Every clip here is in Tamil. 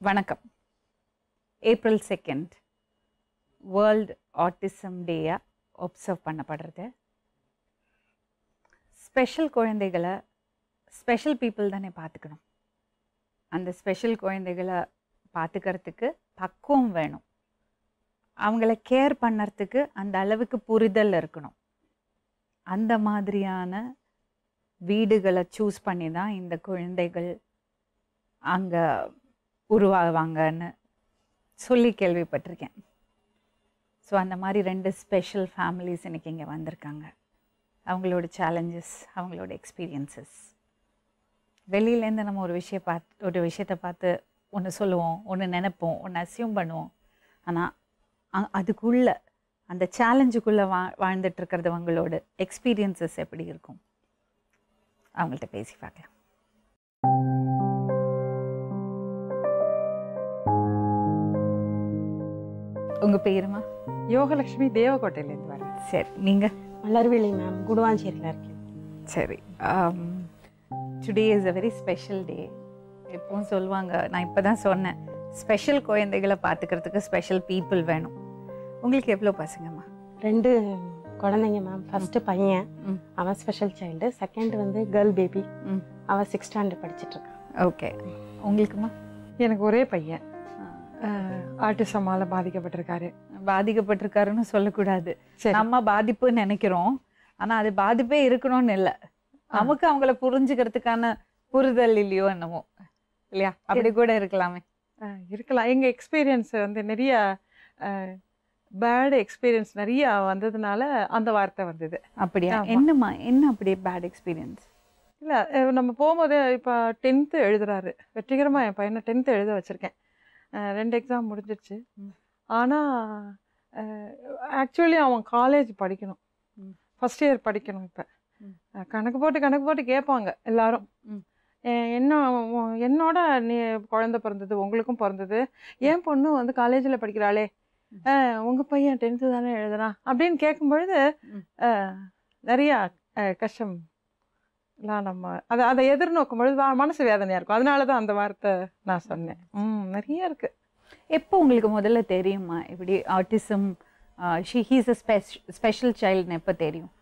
Vana Cup, April 2nd, World Autism Day observe pannapadrathu. Special koyandegala, special people thane paathukanum. And the special koyandegala paathukaradhukku pakkuvam venum. Avangala care pannaradhukku and alavukku puridhal irukanum. And madriyana veedugala choose panni dhaan indha koyandegal anga உருவாவாங்கன்னு சொல்லி கேள்விப்பட்டிருக்கேன். ஸோ அந்த மாதிரி ரெண்டு ஸ்பெஷல் ஃபேமிலிஸ் இன்றைக்கி இங்கே வந்திருக்காங்க. அவங்களோட சேலஞ்சஸ், அவங்களோட எக்ஸ்பீரியன்ஸஸ். வெளியிலேருந்து நம்ம ஒரு விஷயத்தை பார்த்து ஒன்று சொல்லுவோம், ஒன்று நினைப்போம், ஒன்று அசியூம் பண்ணுவோம். ஆனால் அதுக்குள்ளே அந்த சேலஞ்சுக்குள்ளே வாழ்ந்துட்டுருக்கிறது அவங்களோட எக்ஸ்பீரியன்ஸஸ் எப்படி இருக்கும் அவங்கள்ட்ட பேசி பார்க்கலாம். உங்க பேருமா? யோகலட்சுமி, தேவகோட்டையிலேருந்து வரேன். சரி, நீங்கள்? மலர்விழி மேம், குடுவாஞ்சேரியில் இருக்கேன். சரி, today is a very special day. எப்பவும் சொல்லுவாங்க, நான் இப்போ தான் சொன்னேன், ஸ்பெஷல் குழந்தைகளை பார்த்துக்கிறதுக்கு ஸ்பெஷல் பீப்புள் வேணும். உங்களுக்கு எவ்வளோ பசங்கம்மா? 2 குழந்தைங்க மேம். ஃபஸ்ட்டு பையன், அவன் ஸ்பெஷல் சைல்டு. செகண்ட் வந்து கேர்ள் பேபி, அவன் 6th standard படிச்சுட்ருக்கான். ஓகே, உங்களுக்குமா? எனக்கு ஒரே பையன், ஆட்டிசமால பாதிக்கப்பட்டிருக்காரு. பாதிக்கப்பட்டிருக்காருன்னு சொல்லக்கூடாது, நம்ம பாதிப்புன்னு நினைக்கிறோம். ஆனால் அது பாதிப்பே இருக்கணும்னு இல்லை, நமக்கு அவங்கள புரிஞ்சுக்கிறதுக்கான புரிதல் இல்லையோ என்னமோ இல்லையா? அப்படி கூட இருக்கலாமே. இருக்கலாம். எங்கள் எக்ஸ்பீரியன்ஸ் வந்து நிறைய பேட் எக்ஸ்பீரியன்ஸ் நிறையா வந்ததுனால அந்த வார்த்தை வந்தது. அப்படியா? என்னம்மா, என்ன அப்படி பேட் எக்ஸ்பீரியன்ஸ்? இல்லை, நம்ம போகும்போது இப்போ 10th எழுதுறாரு வெற்றிகரமாக. என் பையனை 10th எழுத வச்சுருக்கேன். 2 exam முடிஞ்சிருச்சு. ஆனால் ஆக்சுவலி அவன் காலேஜ் படிக்கணும், ஃபஸ்ட் இயர் படிக்கணும். இப்போ கணக்கு போட்டு கேட்பாங்க எல்லாரும், என்ன என்னோட நீ குழந்தை பிறந்தது, உங்களுக்கும் பிறந்தது, ஏன் பொண்ணு வந்து காலேஜில் படிக்கிறாளே, உங்கள் பையன் 10th தானே எழுதுறான் அப்படின்னு கேட்கும்பொழுது நிறையா கஷ்டம் எல்லாம் நம்ம அதை எதிர்நோக்கும் பொழுது மனசு வேதனையாக இருக்கும். அதனால தான் அந்த வார்த்தை நான் சொன்னேன். நிறையா இருக்குது. எப்போ உங்களுக்கு முதல்ல தெரியுமா இப்படி ஆட்டிசம், ஹீஸ் அ ஸ்பெஷல் சைல்டுன்னு எப்போ தெரியும்?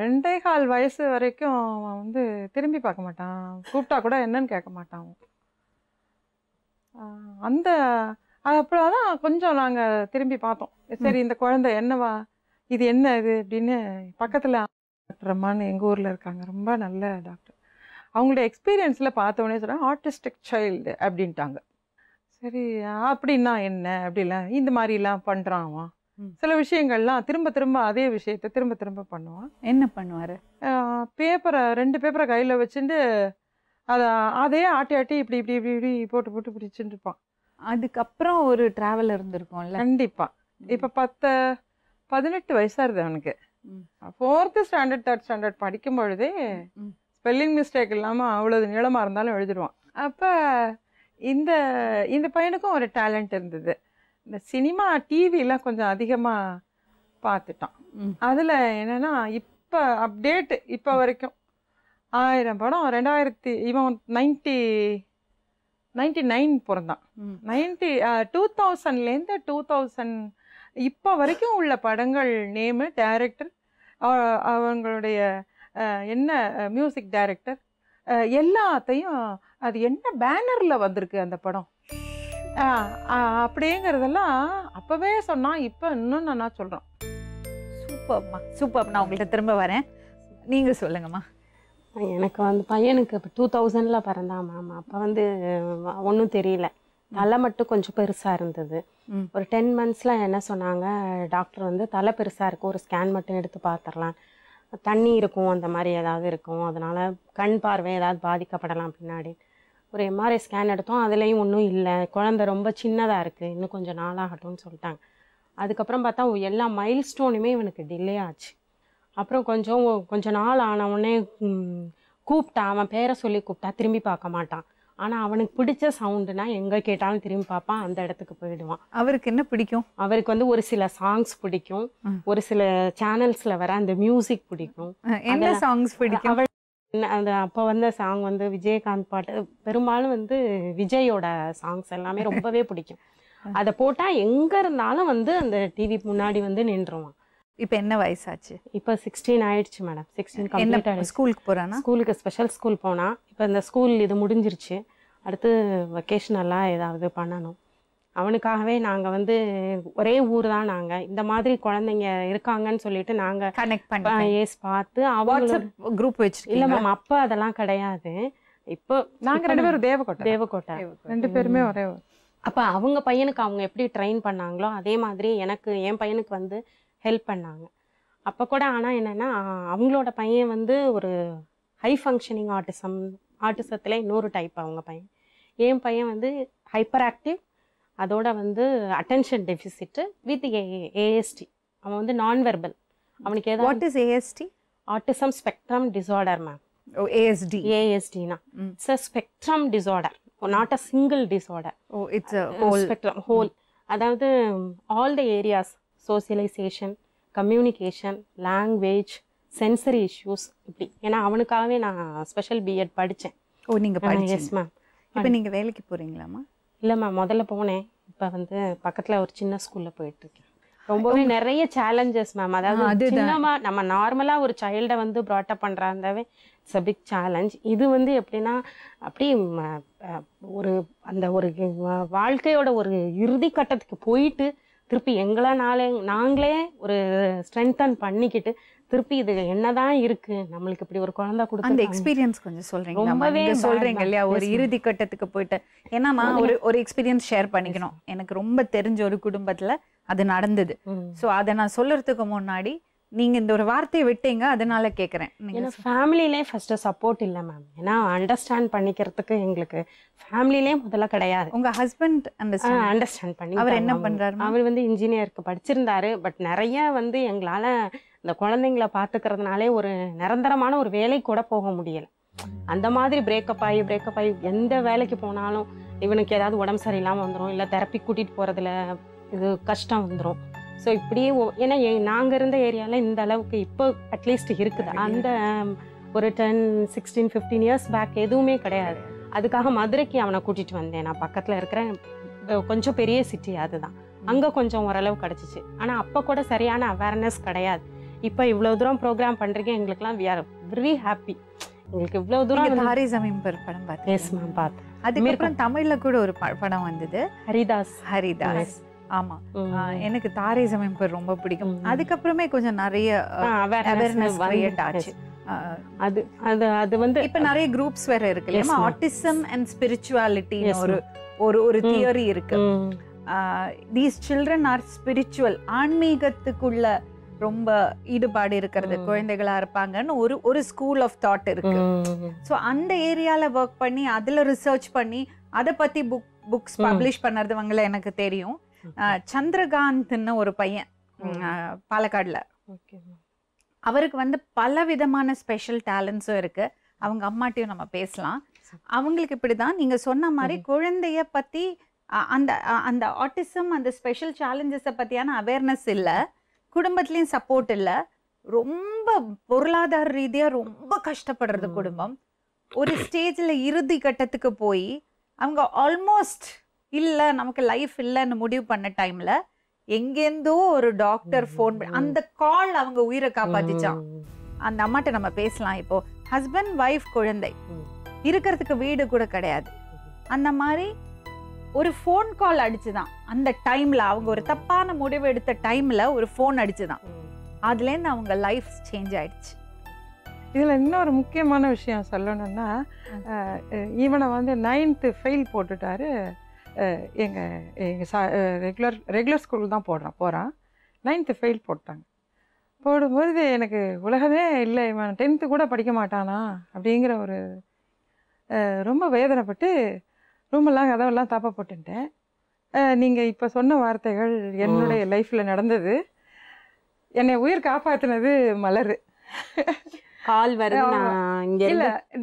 2.5 வயசு வரைக்கும் அவன் வந்து திரும்பி பார்க்க மாட்டான், கூப்பிட்டா கூட என்னன்னு கேட்க மாட்டான். அந்த அப்புறம் தான் கொஞ்சம் நாங்கள் திரும்பி பார்த்தோம், சரி இந்த குழந்தை என்னவா, இது என்ன இது அப்படின்னு. பக்கத்தில் டாக்டர் அம்மான்னு எங்கள் ஊரில் இருக்காங்க, ரொம்ப நல்ல டாக்டர். அவங்களுடைய எக்ஸ்பீரியன்ஸில் பார்த்தோன்னே சொன்னாங்க ஆர்டிஸ்டிக் சைல்டு அப்படின்ட்டாங்க. சரி, அப்படின்னா என்ன அப்படிலாம் இந்த மாதிரிலாம் பண்ணுறான் அவன். சில விஷயங்கள்லாம் திரும்ப அதே விஷயத்தை திரும்ப பண்ணுவான். என்ன பண்ணுவார்? பேப்பரை 2 பேப்பரை கையில் வச்சுட்டு அதே ஆட்டி இப்படி போட்டு பிடிச்சிட்டு இருப்பான். அதுக்கப்புறம் ஒரு ட்ராவல் இருந்திருக்கும்ல? கண்டிப்பாக. இப்போ 10-18 வயசாக இருக்குது அவனுக்கு. 4th standard 3rd standard படிக்கும் பொழுதே ஸ்பெல்லிங் மிஸ்டேக் இல்லாமல் அவ்வளவு நீளமாக இருந்தாலும் எழுதிடுவான். அப்போ இந்த பையனுக்கும் ஒரு டேலண்ட் இருந்தது. இந்த சினிமா டிவிலாம் கொஞ்சம் அதிகமாக பார்த்துட்டான். அதில் என்னென்னா இப்போ அப்டேட்டு இப்போ வரைக்கும் 1000 படம். 2000 99 பிறந்தான். 2000லேருந்து 2000 இப்போ வரைக்கும் உள்ள படங்கள் நேமு, டைரக்டர், அவங்களுடைய என்ன மியூசிக் டைரக்டர் எல்லாத்தையும், அது என்ன பேனரில் வந்திருக்கு அந்த படம் அப்படிங்கிறதெல்லாம் அப்போவே சொன்னால். இப்போ இன்னும் நான் சொல்கிறேன். சூப்பர்மா, சூப்பர். நான் உங்கள்கிட்ட திரும்ப வரேன், நீங்கள் சொல்லுங்கம்மா. எனக்கு வந்து பையனுக்கு இப்போ 2000ல் பிறந்தான் மேம். அப்போ வந்து ஒன்றும் தெரியல, தலை மட்டும் கொஞ்சம் பெருசாக இருந்தது. ஒரு 10 monthsல என்ன சொன்னாங்க டாக்டர் வந்து, தலை பெருசாக இருக்கும், ஒரு ஸ்கேன் மட்டும் எடுத்து பார்த்துடலாம், தண்ணி இருக்கும் அந்த மாதிரி ஏதாவது இருக்கும், அதனால் கண் பார்வை ஏதாவது பாதிக்கப்படலாம் பின்னாடி. ஒரு MRI ஸ்கேன் எடுத்தோம், அதுலேயும் ஒன்றும் இல்லை, குழந்தை ரொம்ப சின்னதாக இருக்குது, இன்னும் கொஞ்சம் நாளாகட்டும்னு சொல்லிட்டாங்க. அதுக்கப்புறம் பார்த்தா எல்லா மைல்ஸ்டோனுமே இவனுக்கு டிலே ஆச்சு. அப்புறம் கொஞ்சம் நாள் ஆனவுடனே கூப்பிட்டா, அவன் பேரை சொல்லி கூப்பிட்டா திரும்பி பார்க்க மாட்டான். ஆனா அவனுக்கு பிடிச்ச சவுண்ட்னா எங்க கேட்டாலும் திரும்பி பாப்பா அந்த இடத்துக்கு போய்டுவான். அவருக்கு என்ன பிடிக்கும்? அவருக்கு வந்து ஒரு சில சாங்ஸ் பிடிக்கும், ஒரு சில சேனல்ஸ்ல வர அந்த மியூசிக் பிடிக்கும். என்ன சாங்ஸ் பிடிக்கும்? அந்த அப்ப வந்த சாங் வந்து விஜயகாந்த் பாட்டு, பெரும்பாலும் வந்து விஜயோட சாங்ஸ் எல்லாமே ரொம்பவே பிடிக்கும். அத போட்டா எங்க இருந்தாலும் வந்து அந்த டிவி முன்னாடி வந்து நின்றுவான். இப்போ என்ன வயசாச்சு? இப்போ 16 ஆயிடுச்சு மேடம். 16 கம்ப்ளீட் ஆயிடுச்சு. ஸ்கூலுக்கு போறானா? ஸ்கூலுக்கு ஸ்பெஷல் ஸ்கூல் போனா. இப்போ இந்த ஸ்கூல் இது முடிஞ்சிருச்சு. அடுத்து வெக்கேஷனெல்லாம் ஏதாவது பண்ணணும். அவனுக்காகவே நாங்கள் வந்து ஒரே ஊர் தான் நாங்கள். இந்த மாதிரி குழந்தைங்க இருக்காங்கன்னு சொல்லிட்டு நாங்கள் கனெக்ட் பண்ணி ஏஸ் பார்த்து வாட்ஸ்அப் குரூப் வச்சிருக்கோம். இல்லை மேம், அப்போ அதெல்லாம் கிடையாது. இப்போ நாங்கள் ரெண்டு பேரும் தேவகோட்டை ரெண்டு பேருமே ஒரே. அப்போ அவங்க பையனுக்கு அவங்க எப்படி ட்ரெயின் பண்ணாங்களோ அதே மாதிரி எனக்கு என் பையனுக்கு வந்து ஹெல்ப் பண்ணாங்க. அப்போ கூட ஆனால் என்னென்னா அவங்களோட பையன் வந்து ஒரு ஹை ஃபங்க்ஷனிங் ஆர்டிசத்தில் இன்னொரு டைப் அவங்க பையன். என் பையன் வந்து ஹைப்பர் ஆக்டிவ், அதோட வந்து அட்டென்ஷன் டெஃபிசிட்டு வித் ஏஎஸ்டி. அவன் வந்து நான் வெர்பல். அவனுக்கு ஏதாவது what is ASD? Autism spectrum disorder ma'am. Oh ASD. ஏஎஸ்டினா it's a spectrum disorder, not a single disorder. Oh it's a whole spectrum, whole. அதாவது all the areas, socialisation, communication, language, sensory issues, இப்படி. ஏன்னா அவனுக்காகவே நான் ஸ்பெஷல் பிஎட் படித்தேன். ஓ நீங்கள் படிச்சீங்க? Yes ma'am. இப்போ நீங்கள் வேலைக்கு போகிறீங்களாம்மா? இல்லை மேம், முதல்ல போனேன். இப்போ வந்து பக்கத்தில் ஒரு சின்ன ஸ்கூலில் போயிட்டுருக்கேன். ரொம்பவே நிறைய சேலஞ்சஸ் மேம். அதாவது சின்னமாக நம்ம நார்மலாக ஒரு சைல்டை வந்து ப்ராட்டப் பண்ணுறாந்தாவே இட்ஸ் அ பிக் சேலஞ்ச். இது வந்து எப்படின்னா அப்படி ஒரு அந்த ஒரு வாழ்க்கையோட ஒரு இறுதி கட்டத்துக்கு போயிட்டு திருப்பி எங்களை நாங்களே ஒரு ஸ்ட்ரென்தன் பண்ணிக்கிட்டு திருப்பி இது என்னதான் இருக்கு நம்மளுக்கு இப்படி ஒரு குழந்தை கொடுத்து அந்த எக்ஸ்பீரியன்ஸ் கொஞ்சம் சொல்றீங்க? ரொம்பவே சொல்றீங்க இல்லையா, ஒரு இறுதி கட்டத்துக்கு போயிட்டு. ஏன்னா ஒரு எக்ஸ்பீரியன்ஸ் ஷேர் பண்ணிக்கணும். எனக்கு ரொம்ப தெரிஞ்ச ஒரு குடும்பத்துல அது நடந்தது. ஸோ அதை நான் சொல்றதுக்கு முன்னாடி நீங்க இந்த ஒரு வார்த்தையை விட்டீங்க, அதனால கேட்குறேன். ஏன்னா ஃபேமிலியிலே ஃபர்ஸ்ட் சப்போர்ட் இல்லை மேம். ஏன்னா அண்டர்ஸ்டாண்ட் பண்ணிக்கிறதுக்கு எங்களுக்கு ஃபேமிலியிலே முதல்ல கிடையாது. உங்க ஹஸ்பண்ட் அண்டர்ஸ்டாண்ட் பண்ணி அவர் என்ன பண்றாரு? அவர் வந்து இன்ஜினியருக்கு படிச்சிருந்தாரு. பட் நிறைய வந்து எங்களால இந்த குழந்தைங்களை பாத்துக்கிறதுனாலே ஒரு நிரந்தரமான ஒரு வேலை கூட போக முடியல. அந்த மாதிரி பிரேக்கப் ஆகி எந்த வேலைக்கு போனாலும் இவனுக்கு ஏதாவது உடம்பு சரியில்லாம வந்துடும், இல்லை தெரப்பி கூட்டிட்டு போறதுல இது கஷ்டம் வந்துடும். ஸோ இப்படியே ஏன்னா நாங்கள் இருந்த ஏரியாவில் இந்த அளவுக்கு இப்போ அட்லீஸ்ட் இருக்குது. அந்த ஒரு 10, 16, 15 இயர்ஸ் பேக் எதுவுமே கிடையாது. அதுக்காக மதுரைக்கு அவனை கூட்டிகிட்டு வந்தேன். நான் பக்கத்தில் இருக்கிற கொஞ்சம் பெரிய சிட்டி, அதுதான் அங்கே கொஞ்சம் ஓரளவு கிடச்சிச்சு. ஆனால் அப்போ கூட சரியான அவேர்னஸ் கிடையாது. இப்போ இவ்வளோ தூரம் ப்ரோக்ராம் பண்ணுறீங்க, எங்களுக்கெல்லாம் வி ஆர் வெரி ஹாப்பி. எங்களுக்கு இவ்வளோ தூரம் படம் பார்த்து எஸ் மேம் பார்த்து. அதுக்கப்புறம் தமிழில் கூட ஒரு படம் வந்தது, ஹரிதாஸ். ஆமா, எனக்கு தாரை சமயம் ரொம்ப பிடிக்கும். அதுக்கப்புறமே கொஞ்சம் நிறைய அவேர்னஸ் கிரியேட் ஆச்சு. அது அது அது வந்து இப்ப நிறைய குரூப்ஸ் வேற இருக்கு இல்லையா, ஆட்டிசம் அண்ட் ஸ்பிரிச்சுவாலிட்டி ஒரு ஒரு தியரி இருக்கு. தீஸ் சில்ட்ரன் ஆர் ஸ்பிரிச்சுவல், ஆன்மீகத்துக்குள்ள ரொம்ப ஈடுபாடு இருக்கிறது குழந்தைகளா இருப்பாங்கன்னு ஒரு ஒரு ஸ்கூல் ஆஃப் தாட் இருக்கு. ஸோ அந்த ஏரியால ஒர்க் பண்ணி அதுல ரிசர்ச் பண்ணி அதை பத்தி புக்ஸ் பப்ளிஷ் பண்ணுறதுவங்கள எனக்கு தெரியும். சந்திரகாந்த்னு ஒரு பையன் பாலக்காடுல, அவருக்கு வந்து பல விதமான ஸ்பெஷல் டேலண்ட்ஸும் இருக்கு. அவங்க அம்மாட்டையும் நம்ம பேசலாம். அவங்களுக்கு இப்படிதான் நீங்க சொன்ன மாதிரி குழந்தைய பத்தி அந்த அந்த ஆட்டிசம் அந்த ஸ்பெஷல் சேலஞ்சஸை பத்தியான அவேர்னஸ் இல்லை, குடும்பத்துலயும் சப்போர்ட் இல்லை, ரொம்ப பொருளாதார ரீதியா ரொம்ப கஷ்டப்படுறது குடும்பம். ஒரு ஸ்டேஜ்ல இறுதி கட்டத்துக்கு போய் அவங்க ஆல்மோஸ்ட் இல்லை நமக்கு லைஃப் இல்லைன்னு முடிவு பண்ண டைம்ல எங்கேருந்தோ ஒரு டாக்டர் ஃபோன் பண்ணி அந்த கால் அவங்க உயிரை காப்பாத்திச்சான். அந்த அம்மாட்ட நம்ம பேசலாம். இப்போ ஹஸ்பண்ட் ஒய்ஃப் குழந்தை இருக்கிறதுக்கு வீடு கூட கிடையாது. அந்த மாதிரி ஒரு ஃபோன் கால் அடிச்சுதான் அந்த டைம்ல அவங்க ஒரு தப்பான முடிவு எடுத்த டைம்ல ஒரு ஃபோன் அடிச்சுதான் அதுலேருந்து அவங்க லைஃப் சேஞ்ச் ஆயிடுச்சு. இதில் இன்னொரு முக்கியமான விஷயம் சொல்லணும்னா இவனை வந்து 9th ஃபெயில் போட்டுட்டாரு. ரெகுலர் ஸ்கூல் தான் போகிறான். 9th ஃபெயில் போட்டாங்க. போடும்போது எனக்கு உலகமே இல்லை, இவன் 10th கூட படிக்க மாட்டானா அப்படிங்கிற ஒரு ரொம்ப வேதனைப்பட்டு ரூமெல்லாம் கதவெல்லாம் தாப்பா போட்டுட்டேன். நீங்கள் இப்போ சொன்ன வார்த்தைகள் என்னுடைய லைஃப்பில் நடந்தது. என்னை உயிர் காப்பாற்றினது மலர். கால் வர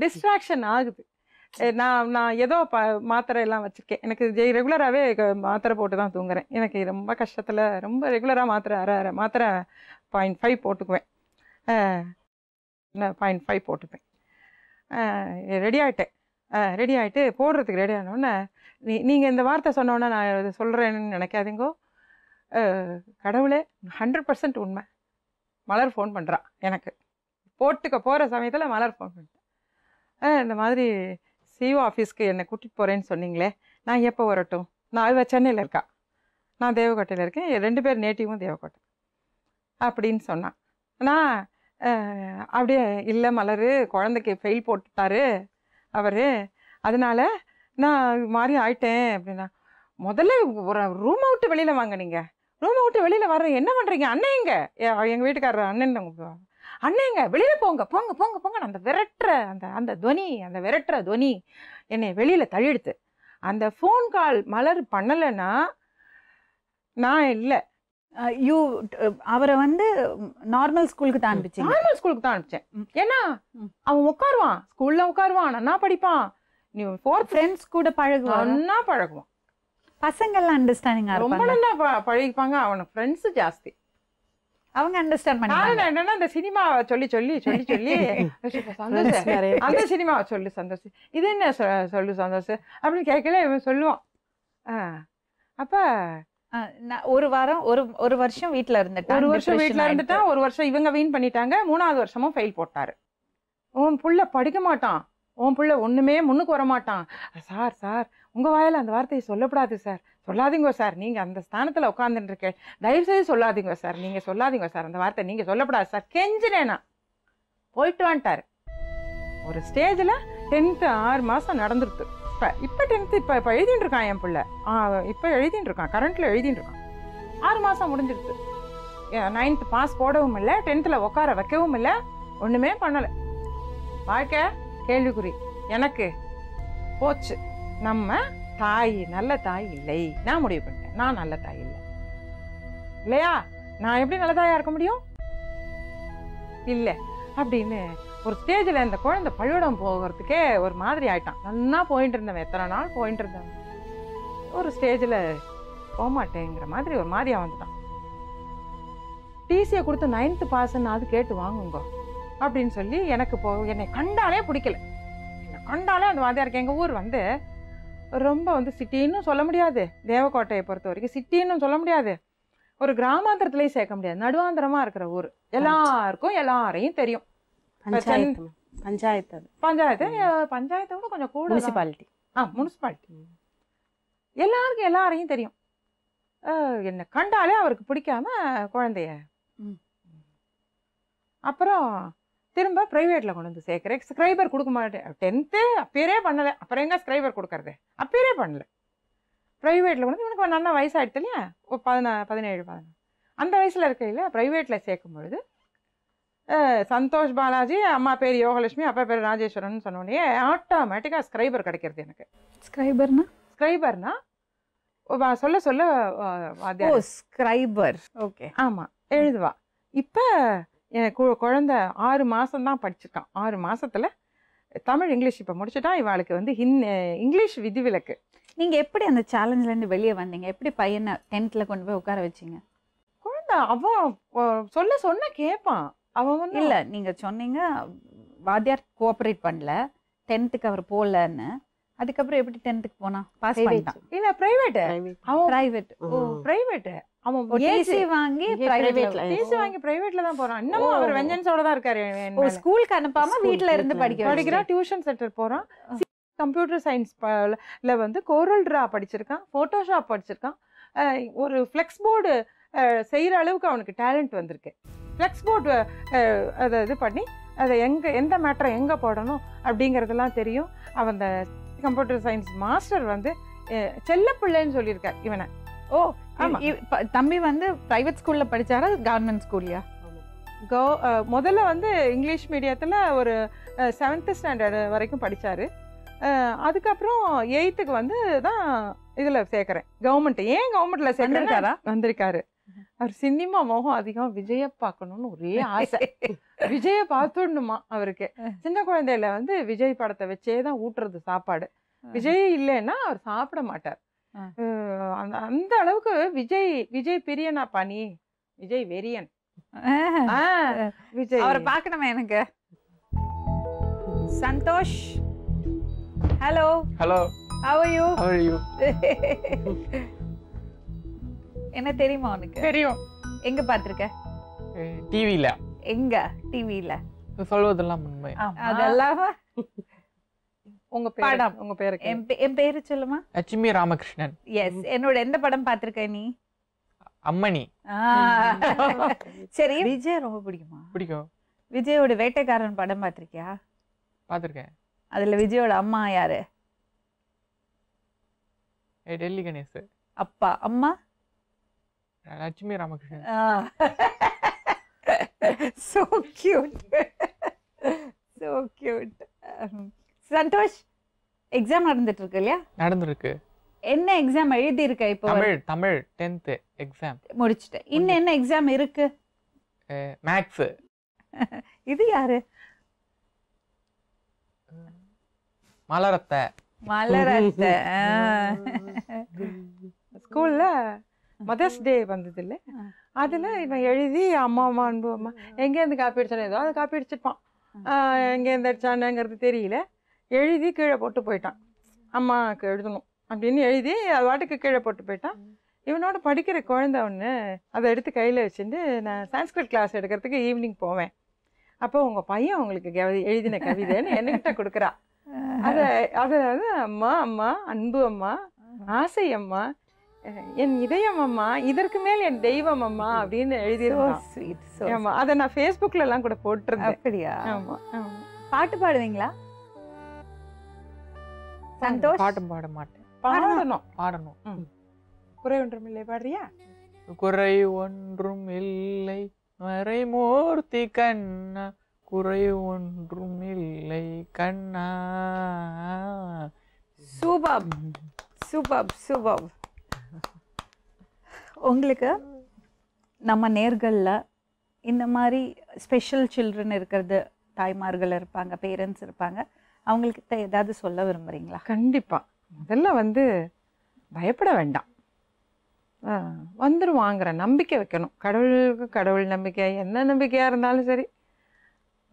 டிஸ்ட்ராக்ஷன் ஆகுது. நான் ஏதோ மாத்திரை எல்லாம் வச்சிருக்கேன். எனக்கு ரெகுலராகவே மாத்திரை போட்டு தான் தூங்குறேன். எனக்கு ரொம்ப கஷ்டத்தில் ரொம்ப ரெகுலராக மாத்திரை மாத்திரை 0.5 போட்டுக்குவேன். 0.5 போட்டுப்பேன். ரெடி ஆகிட்டு போடுறதுக்கு ரெடி ஆனோடனே நீங்கள் இந்த வார்த்தை சொன்னோன்னே நான் இதை சொல்கிறேன்னு நினைக்காதீங்கோ. கடவுளே 100% உண்மை. மலர் ஃபோன் பண்ணுறான் எனக்கு. போட்டுக்க போகிற சமயத்தில் மலர் ஃபோன் பண்ணிட்டேன். இந்த மாதிரி சிஓ ஆஃபீஸ்க்கு என்னை கூட்டிகிட்டு போகிறேன்னு சொன்னீங்களே, நான் எப்போ வரட்டும்? நான் இவ சென்னையில் இருக்கா, நான் தேவக்கோட்டையில் இருக்கேன், ரெண்டு பேர் நேட்டிவும் தேவக்கோட்டை அப்படின்னு சொன்னான். நான் அப்படியே இல்லை மலர், குழந்தைக்கு ஃபெயில் போட்டுட்டாரு அவர், அதனால் நான் மாறி ஆயிட்டேன் அப்படின்னா. முதல்ல ஒரு ரூம் அவுட்டு வெளியில் வாங்க, நீங்கள் ரூம் அவுட்டு வெளியில் வர என்ன பண்ணுறீங்க? அண்ணேங்க, எங்கள் வீட்டுக்காரர் அண்ணன் கூப்பிடுவாங்க, அண்ணேங்க வெளியில் போங்க போங்க போங்க போங்கன்னு அந்த விரட்டுற அந்த துவனி, அந்த விரட்டுற துவனி என்னை வெளியில் தள்ளிடுத்து. அந்த ஃபோன் கால் மலர் பண்ணலைன்னா நான் இல்லை. அவரை நார்மல் ஸ்கூலுக்கு தான் அனுப்பிச்சேன். நார்மல் ஸ்கூலுக்கு தான் அனுப்பிச்சேன். ஏன்னா அவன் உட்காருவான், ஸ்கூலில் உட்காருவான், நன்னா படிப்பான், நீ ஃபோர்த் ஃப்ரெண்ட்ஸ் கூட பழகுவான், நன்னா பழகுவான், பசங்கள்லாம் அண்டர்ஸ்டாண்டிங் ரொம்ப நல்லா பழகிப்பாங்க. அவனுக்கு ஃப்ரெண்ட்ஸு ஜாஸ்தி, அவங்க அண்டர்ஸ்டாண்ட் பண்ணாங்க. என்னன்னா அந்த சினிமாவை சொல்லி சொல்லி சொல்லி சொல்லி சந்தோஷம், அந்த சினிமாவை சொல்லி சந்தோஷம், இது என்ன சொல்லு சந்தோஷம் அப்படின்னு கேட்கல இவன் சொல்லுவான். அப்போ ஒரு வருஷம் வீட்டில் இருந்துட்டேன். ஒரு வருஷம் இவங்க வீண் பண்ணிட்டாங்க. 3வது வருஷமும் ஃபெயில் போட்டாரு. உன் புள்ள படிக்க மாட்டான், உன் புள்ள ஒன்றுமே முன்னுக்கு வரமாட்டான். சார் சார் உங்கள் வாயில் அந்த வார்த்தையை சொல்லப்படாது சார், சொல்லாதீங்க சார், நீங்கள் அந்த ஸ்தானத்தில் உட்காந்துருக்கேன், தயவுசெய்து சொல்லாதீங்க சார், நீங்கள் சொல்லாதீங்க சார், அந்த வார்த்தை நீங்கள் சொல்லப்படாது சார், கெஞ்சினேனா போயிட்டு வந்துட்டார். ஒரு ஸ்டேஜில் 10th 6 மாதம் நடந்துருது. இப்போ 10th இப்போ எழுதிட்டு இருக்கான் என் பிள்ளை, இப்போ எழுதிட்டு இருக்கான், கரண்ட்டில் எழுதிட்டு இருக்கான். 6 மாதம் முடிஞ்சிருது. 9th பாஸ் போடவும் இல்லை, 10th உட்கார வைக்கவும் இல்லை, ஒன்றுமே பண்ணலை. வாழ்க்கை கேள்விக்குறி எனக்கு போச்சு. நம்ம தாய் நல்ல தாய் இல்லை, நான் முடிவு பண்ணிட்டேன், நான் நல்ல தாய் இல்லை இல்லையா, நான் எப்படி நல்ல தாயாக இருக்க முடியும் இல்லை அப்படின்னு ஒரு ஸ்டேஜில் இந்த குழந்தை பள்ளியிடம் போகிறதுக்கே ஒரு மாதிரி ஆயிட்டான். நல்லா போயிட்டு இருந்தவன், எத்தனை நாள் போயிட்டு இருந்தவன் ஒரு ஸ்டேஜில் போகமாட்டேங்கிற மாதிரி ஒரு மாதிரியாக வந்துட்டான். டிசியை கொடுத்து 9th பாஸ்ன்னு அது கேட்டு வாங்குங்க அப்படின்னு சொல்லி எனக்கு என்னை கண்டாலே பிடிக்கல. என்னை கண்டாலே அந்த மாதிரியாக இருக்கு. எங்கள் ஊர் ரொம்ப சிட்டின்னு சொல்ல முடியாது, தேவக்கோட்டையை பொறுத்த வரைக்கும் சிட்டின்னு சொல்ல முடியாது, ஒரு கிராமாந்திரத்துலேயும் சேர்க்க முடியாது, நடுவாந்திரமாக இருக்கிற ஊர். எல்லாருக்கும் எல்லாரையும் தெரியும். பஞ்சாயத்தை கூட கொஞ்சம் கூட முனிசிபாலிட்டி எல்லாருக்கும் எல்லாரையும் தெரியும். என்னை கண்டாலே அவருக்கு பிடிக்காம குழந்தைய அப்புறம் திரும்ப ப்ரைவேட்டில் கொண்டு வந்து சேர்க்குறேன். ஸ்க்ரைபர் கொடுக்க மாட்டேன். 10th அப்பேரே பண்ணலை, அப்புறம் எங்கே ஸ்க்ரைபர் கொடுக்கறது? அப்பேரே பண்ணலை. ப்ரைவேட்டில் கொண்டு வந்து இவனுக்கு நல்லா வயசாகிடுது இல்லையா, 17 அந்த வயசில் இருக்கையில் ப்ரைவேட்டில் சேர்க்கும்பொழுது சந்தோஷ் பாலாஜி, அம்மா பேர் யோகலட்சுமி, அப்பா பேர் ராஜேஸ்வரன் சொன்னோடனே ஆட்டோமேட்டிக்காக ஸ்க்ரைபர் கிடைக்கிறது எனக்கு. ஸ்க்ரைபர்னா சொல்ல சொல்ல ஸ்க்ரைபர். ஓகே, ஆமாம் எழுதுவா. இப்போ எனக்கு குழந்த 6 மாதம் தான் படிச்சிருக்கான். 6 மாதத்தில் தமிழ் இங்கிலீஷ் இப்போ முடிச்சுட்டான். இவளுக்கு இங்கிலீஷ் விதிவிலக்கு. நீங்கள் எப்படி அந்த சேலஞ்சிலேருந்து வெளியே வந்தீங்க? எப்படி பையனை 10th கொண்டு போய் உட்கார வச்சிங்க? குழந்த அவன் சொன்ன கேட்பான். அவன் இல்லை, நீங்கள் சொன்னீங்க வாத்தியார் கோஆப்ரேட் பண்ணல, 10th அவர் போகலன்னு. அதுக்கப்புறம் எப்படி 10th போனான்? பாஸ் பண்ணிட்டான். இல்லை ப்ரைவேட்டு, அவன் ப்ரைவேட்டு அவன் டிசி வாங்கி பிரைவேட்ல தான் போறான். இன்னமும் அவர் வெஞ்சன்ஸோட தான் இருக்காரு. ஸ்கூலுக்கு அனுப்பாம வீட்டுல இருந்து படிக்கிறான். டியூஷன் சென்டர் போறான். கம்ப்யூட்டர் சயின்ஸ்ல கோரல் டிரா படிச்சிருக்கான், போட்டோஷாப் படிச்சிருக்கான். ஒரு ஃபிளெக்ஸ் போர்டு செய்யற அளவுக்கு அவனுக்கு டேலண்ட் வந்திருக்கு. ஃபிளெக்ஸ் போர்டு அதை இது பண்ணி அதை எந்த மேட்டரை எங்க போடணும் அப்படிங்கறதெல்லாம் தெரியும். அவன் அந்த கம்ப்யூட்டர் சயின்ஸ் மாஸ்டர் செல்ல பிள்ளைன்னு சொல்லியிருக்காரு இவனை. ஓ ஆமா, தம்பி பிரைவேட் ஸ்கூல்ல படிச்சாரா கவர்மெண்ட் ஸ்கூல்லையா? முதல்ல இங்கிலீஷ் மீடியத்தில் ஒரு 7th ஸ்டாண்டர்டு வரைக்கும் படித்தார். அதுக்கப்புறம் 8th தான் இதில் சேர்க்குறேன். கவர்மெண்ட் ஏன் கவர்மெண்ட்டில் சேர்ந்துருக்காரு அவர் சினிமா மோகம் அதிகம், விஜய பார்க்கணும்னு ஒரே ஆசை. விஜய பார்த்துடணுமா அவருக்கு. சின்ன குழந்தையில வந்து விஜய் படத்தை வச்சே தான் ஊட்டுறது சாப்பாடு. விஜய் இல்லைன்னா அவர் சாப்பிட மாட்டார். அந்த அளவுக்கு விஜய் விஜய் பிரியனா பாணி, விஜய் வெறியன். விஜய் அவரை பார்க்கணுமா எனக்கு. Santhosh, hello. Hello, how are you? How are you? என்ன தெரியுமா உனக்கு? தெரியும். எங்க பாத்துர்க்க? டிவில. எங்க டிவில? சொல்வதெல்லாம் உண்மை. அதெல்லாம் உங்க பேர், உங்க பேர் என் பேர் சொல்லுமா? லட்சுமி ராமகிருஷ்ணன். எஸ். என்னோட எந்த படம் பாத்துர்க்க நீ? அம்மணி. சரி, விஜய் ரொம்ப பிடிக்குமா? பிடிக்கும். விஜயோட வேட்டைக்காரன் படம் பாத்துர்க்கியா? பாத்துர்க்கேன். அதுல விஜயோட அம்மா யாரு? டெல்லி கணேசு. அப்பா அம்மா Lakshmi Ramakrishnan. So cute. So cute. Santhosh, exam நடந்துட்டு இருக்கு இல்லையா? நடந்துருக்கு. என்ன எக்ஸாம் எழுதி இருக்க இப்போ? தமிழ், தமிழ் 10th எக்ஸாம் முடிச்சிட்டேன். இன்னும் என்ன எக்ஸாம் இருக்கு? மேக்ஸ். இது யாரு? மலரத்தை. மலரத்தை. ஸ்கூல்ல மதர்ஸ் டே வந்தது இல்லை, அதில் இவன் எழுதி அம்மா அம்மா அன்பு அம்மா எங்கேருந்து காப்பி அடிச்சானோ ஏதோ அதை காப்பி அடிச்சிருப்பான், எங்கேருந்து அடிச்சானுங்கிறது தெரியல, எழுதி கீழே போட்டு போயிட்டான். அம்மாவுக்கு எழுதணும் அப்படின்னு எழுதி அது வாட்டுக்கு கீழே போட்டு போயிட்டான். இவனோட படிக்கிற குழந்தை ஒன்று அதை எடுத்து கையில் வச்சுட்டு, நான் சான்ஸ்கிரிட் கிளாஸ் எடுக்கிறதுக்கு ஈவினிங் போவேன், அப்போ உங்கள் பையன் உங்களுக்கு எழுதின கவிதைன்னு என்கிட்ட கொடுக்குறா. அதை அதாவது அம்மா அம்மா அன்பு அம்மா ஆசை அம்மா என் இதயம் அம்மா இதற்கு மேல் என் தெய்வம் அம்மா அப்படின்னு எழுதிடுவோம். அதை நான் ஃபேஸ்புக்ல எல்லாம் கூட போட்டிருந்தேன். அப்படியா? ஆமா. பாட்டு பாடுவீங்களா சந்தோஷ்? பாட்டு பாட மாட்டேன். பாடணும் பாடணும். குறை ஒன்றும் இல்லை பாடுறியா? குறை ஒன்றும் இல்லை மறைமூர்த்தி கண்ணா, குறை ஒன்றும் இல்லை கண்ணா. சூபப் சூபப் சூபப். உங்களுக்கு நம்ம நேர்களில் இந்த மாதிரி ஸ்பெஷல் சில்ட்ரன் இருக்கிறது, தாய்மார்கள் இருப்பாங்க, பேரண்ட்ஸ் இருப்பாங்க, அவங்கக்கிட்ட ஏதாவது சொல்ல விரும்புகிறீங்களா? கண்டிப்பாக. முதல்ல வந்து பயப்பட வேண்டாம், வந்துடுவாங்கிற நம்பிக்கை வைக்கணும். கடவுளுக்கு கடவுள் நம்பிக்கை என்ன நம்பிக்கையாக இருந்தாலும் சரி,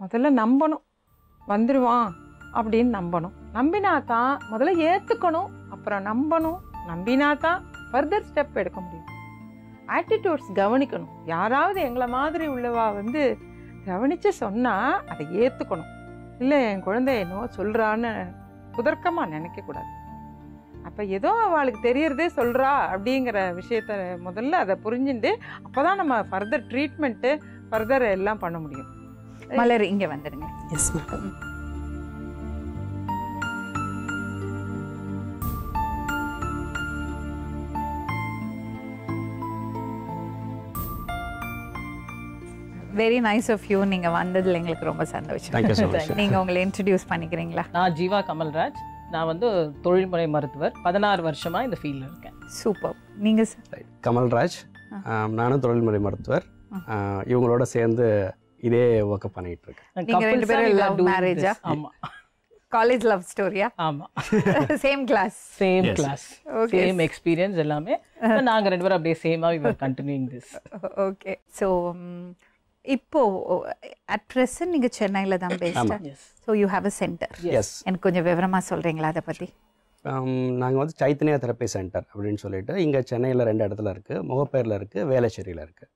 முதல்ல நம்பணும். வந்துடுவான் அப்படின்னு நம்பணும். நம்பினா தான் முதல்ல ஏற்றுக்கணும், அப்புறம் நம்பணும். நம்பினா தான் ஃபர்தர் ஸ்டெப் எடுக்க முடியும். ஆட்டிடியூட்ஸ் கவனிக்கணும். யாராவது எங்களை மாதிரி உள்ளவா வந்து கவனித்து சொன்னால் அதை ஏற்றுக்கணும். இல்லை என் குழந்தை என்னோ சொல்கிறான்னு புதர்க்கமாக நினைக்கக்கூடாது. அப்போ ஏதோ அவளுக்கு தெரியறதே சொல்கிறா அப்படிங்கிற விஷயத்த முதல்ல அதை புரிஞ்சுட்டு அப்போ தான் நம்ம ஃபர்தர் ட்ரீட்மெண்ட்டு ஃபர்தர் எல்லாம் பண்ண முடியும். மலர் இங்கே வந்துடுங்க. Yes madam. Very nice of you. நீங்கள் வந்ததில் எங்களுக்கு ரொம்ப சந்தோஷம். நீங்கள் உங்களை இன்ட்ரடியூஸ் பண்ணிக்கிறீங்களா? நான் ஜீவா கமல்ராஜ். நான் வந்து தொழில்முறை மருத்துவர், 16 வருஷமாக இந்த ஃபீல்டில் இருக்கேன். சூப்பர். நீங்கள் சார்? கமல்ராஜ், நானும் தொழில்முறை மருத்துவர். இவங்களோட சேர்ந்து இதே ஒர்க்கப் பண்ணிகிட்டு இருக்கேன். நீங்கள் 2 பேரும் லவ் மேரேஜா? ஆமாம். காலேஜ் லவ் ஸ்டோரியா? ஆமாம். Same class? Same class, same experience எல்லாமே. நாங்கள் 2 பேரும் அப்படியே சேமாக இவர் கண்டினியூங் திஸ். ஓகே. ஸோ இப்போது அட் ப்ரெசன்ட் நீங்கள் சென்னையில் தான் பேசுகிறேன். So you have a centre. Yes. எனக்கு கொஞ்சம் விவரமாக சொல்கிறீங்களா அதை பற்றி? நாங்கள் வந்து சைத்தன்யா தெரப்பி சென்டர் அப்படின்னு சொல்லிட்டு இங்கே சென்னையில் 2 இடத்துல இருக்குது. முகப்பேரில் இருக்குது, வேளச்சேரியில் இருக்குது.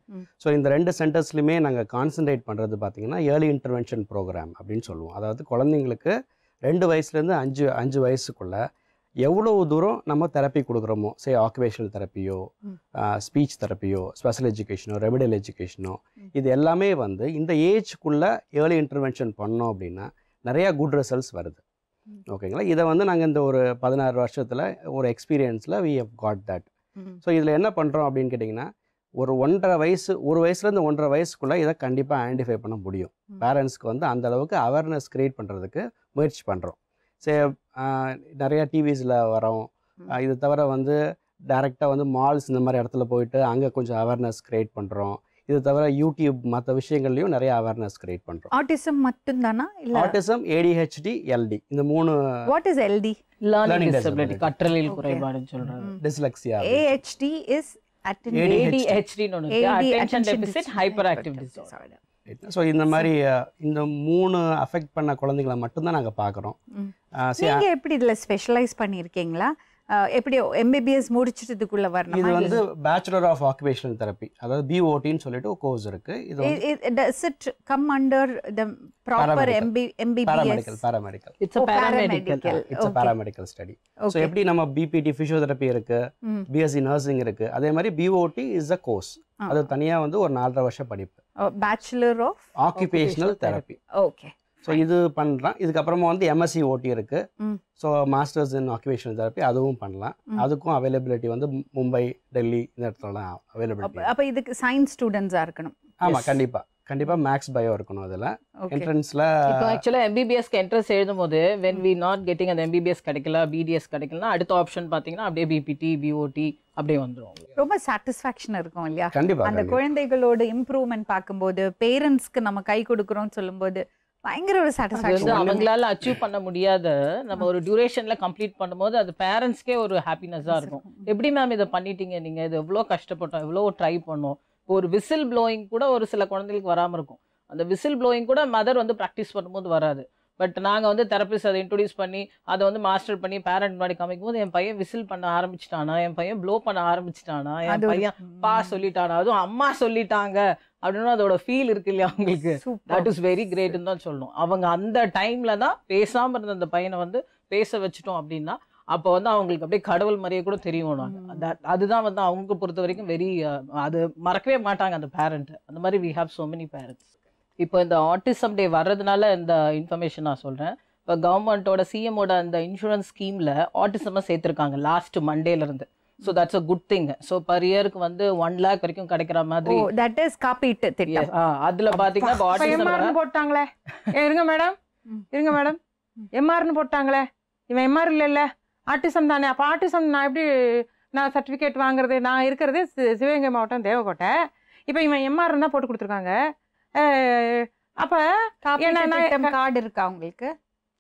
ஸோ இந்த 2 சென்டர்ஸ்லையுமே நாங்கள் கான்சன்ட்ரேட் பண்ணுறது பார்த்திங்கன்னா ஏர்லி இன்டர்வென்ஷன் ப்ரோக்ராம் அப்படின்னு சொல்லுவோம். அதாவது குழந்தைங்களுக்கு 2 வயசுலேருந்து 5 வயசுக்குள்ளே எவ்வளோ தூரம் நம்ம தெரப்பி கொடுக்குறோமோ, சே ஆக்குபேஷனல் தெரப்பியோ, ஸ்பீச் தெரப்பியோ, ஸ்பெஷல் எஜுகேஷனோ, ரெமிடியல் எஜுகேஷனோ, இது எல்லாமே வந்து இந்த ஏஜ்க்குள்ளே ஏர்லி இன்டர்வென்ஷன் பண்ணோம் அப்படின்னா நிறையா குட் ரிசல்ட்ஸ் வருது. ஓகேங்களா? இதை வந்து நாங்கள் இந்த ஒரு 16 வருஷத்தில் ஒரு எக்ஸ்பீரியன்ஸில் we have got that. So இதில் என்ன பண்ணுறோம் அப்படின்னு கேட்டிங்கன்னா, ஒரு 1.5 வயசு, 1 வயசுலேருந்து 1.5 வயசுக்குள்ளே இதை கண்டிப்பாக ஐடென்டிஃபை பண்ண முடியும். பேரண்ட்ஸ்க்கு வந்து அந்தளவுக்கு அவேர்னஸ் க்ரியேட் பண்ணுறதுக்கு முயற்சி பண்ணுறோம். நிறையா டிவிஸில் வரோம். இது தவிர வந்து டைரக்டாக வந்து மால்ஸ் இந்த மாதிரி இடத்துல போயிட்டு அங்கே கொஞ்சம் அவேர்னஸ் கிரியேட் பண்ணுறோம். இது தவிர யூடியூப் மற்ற விஷயங்கள்லையும் நிறைய அவேர்னஸ் கிரியேட் பண்ணுறோம். ஆட்டிசம் மட்டும் தானா? இல்லை, ஆட்டிசம், ஏடிஹெச்டி, எல்டி, இந்த மூணு. What is LD? Learning disability, கற்றலில் குறைபாடுன்னு சொல்றாங்க. டிஸ்லெக்ஸியா. ஏஹெச்டி இஸ் ADHD னு சொல்லுங்க, attention deficit hyperactive disorder. So இந்த மாதிரி இந்த மூணு அஃபெக்ட் பண்ண குழந்தைகளை மட்டும் தான் நாங்க பார்க்கறோம். நீங்க எப்படி இதல ஸ்பெஷலைஸ் பண்ணிருக்கீங்களா? எப்படி MBBS முடிச்சிட்டதுக்குள்ள வரணும்? இது வந்து Bachelor of Occupational Therapy, அதாவது BOT னு சொல்லிட்டு ஒரு கோர்ஸ் இருக்கு. இது does it come under the proper MBBS? Paramedical. It's a paramedical. It's a paramedical study. So எப்படி நம்ம BPT physiotherapy இருக்கு, BSc nursing இருக்கு, அதே மாதிரி BOT is a course. அது தனியா வந்து ஒரு 4 வருஷம் படிப்பு. Bachelor of Occupational Therapy. Okay. So இது பண்ணலாம். இதுக்கப்புறமா வந்து MSc ஓட்டி இருக்கு. So masters in occupational therapy அதுவும் பண்ணலாம். அதுக்கும் அவைலபிலிட்டி வந்து மும்பை, டெல்லி இந்த இடத்துலலாம் அவைலபிலிட்டி. அப்போ இதுக்கு சயின்ஸ் ஸ்டூடெண்ட்ஸாக இருக்கணும். ஆமாம், கண்டிப்பாக கண்டிப்பாக மேக்ஸ் பயோ இருக்கணும். அதில் என்ட்ரன்ஸில் இப்போ ஆக்சுவலாக MBBSக்கு என்ட்ரன்ஸ் எழுதும் போது வென் வி நாட் கெட்டிங் அந்த MBBS கிடைக்கல, BDS கிடைக்கலன்னா அடுத்த ஆப்ஷன் பார்த்தீங்கன்னா அப்படியே BPT, BOT அப்படியே வந்துடும். ரொம்ப சாட்டிஸ்ஃபேக்ஷன் இருக்கும் இல்லையா? கண்டிப்பாக அந்த குழந்தைகளோட இம்ப்ரூவ்மெண்ட் பார்க்கும்போது, பேரண்ட்ஸ்க்கு நம்ம கை கொடுக்குறோம்னு சொல்லும்போது பயங்கர ஒரு சாட்டிஸ்ஃபேக்ஷன். அவங்களால அச்சீவ் பண்ண முடியாத நம்ம ஒரு டியூரேஷன்ல கம்ப்ளீட் பண்ணும்போது அது பேரண்ட்ஸ்க்கே ஒரு ஹாப்பினஸா இருக்கும். எப்படி மேம் இதை பண்ணிட்டீங்க நீங்க, இது எவ்வளோ கஷ்டப்பட்டோம், எவ்வளோ ட்ரை பண்ணோம். ஒரு விசில் ப்ளோயிங் கூட ஒரு சில குழந்தைகளுக்கு வராமல் இருக்கும். அந்த விசில் ப்ளோயிங் கூட மதர் வந்து ப்ராக்டிஸ் பண்ணும்போது வராது. பட் நாங்கள் வந்து தெரப்பிஸ்ட் அதை இன்ட்ரடியூஸ் பண்ணி அதை வந்து மாஸ்டர் பண்ணி பேரண்ட் முன்னாடி காமிக்கும் போது என் பையன் விசில் பண்ண ஆரம்பிச்சிட்டானா, என் பையன் ப்ளோ பண்ண ஆரம்பிச்சிட்டானா, என் பையன் பா சொல்லிட்டானா, அதுவும் அம்மா சொல்லிட்டாங்க அப்படின்னு அதோட ஃபீல் இருக்கு இல்லையா அவங்களுக்கு. தட் இஸ் வெரி கிரேட்னு தான் சொல்லணும். அவங்க அந்த டைம்ல தான் பேசாமல் இருந்த அந்த பையனை வந்து பேச வச்சுட்டோம் அப்படின்னா அப்போ வந்து அவங்களுக்கு அப்படியே கடவுள் மாதிரியே கூட தெரியும். அதுதான் வந்து அவங்க பொறுத்த வரைக்கும் வெரி அது மறக்கவே மாட்டாங்க அந்த பேரண்ட். அந்த மாதிரி we have so many parents. இப்போ இந்த ஆட்டிசம் டே வர்றதுனால இந்த இன்ஃபர்மேஷன் நான் சொல்கிறேன். இப்போ கவர்மெண்ட்டோட சிஎம்ஓட அந்த இன்சூரன்ஸ் ஸ்கீமில் ஆட்டிசமாக சேர்த்துருக்காங்க லாஸ்ட் மண்டேலேருந்து. So that's a good thing. So per இயருக்கு வந்து 1 lakh வரைக்கும் கிடைக்கிற மாதிரி தட் இஸ் காப்பீட்டு தெரியாது. அதில் பார்த்தீங்கன்னா இப்போ ஆட்டிசம் போட்டாங்களே, இருங்க மேடம் இருங்க மேடம், எம்ஆர்னு போட்டாங்களே, இவன் எம்ஆர் இல்லைல்ல ஆட்டிசம் தானே, அப்போ ஆட்டிசம் நான் எப்படி நான் சர்டிஃபிகேட் வாங்குறது? நான் இருக்கிறது சிவகங்கை மாவட்டம் தேவக்கோட்டை. இப்போ இவன் எம்ஆர்னு தான் போட்டு கொடுத்துருக்காங்க. அப்போ கார்டு இருக்கா உங்களுக்கு?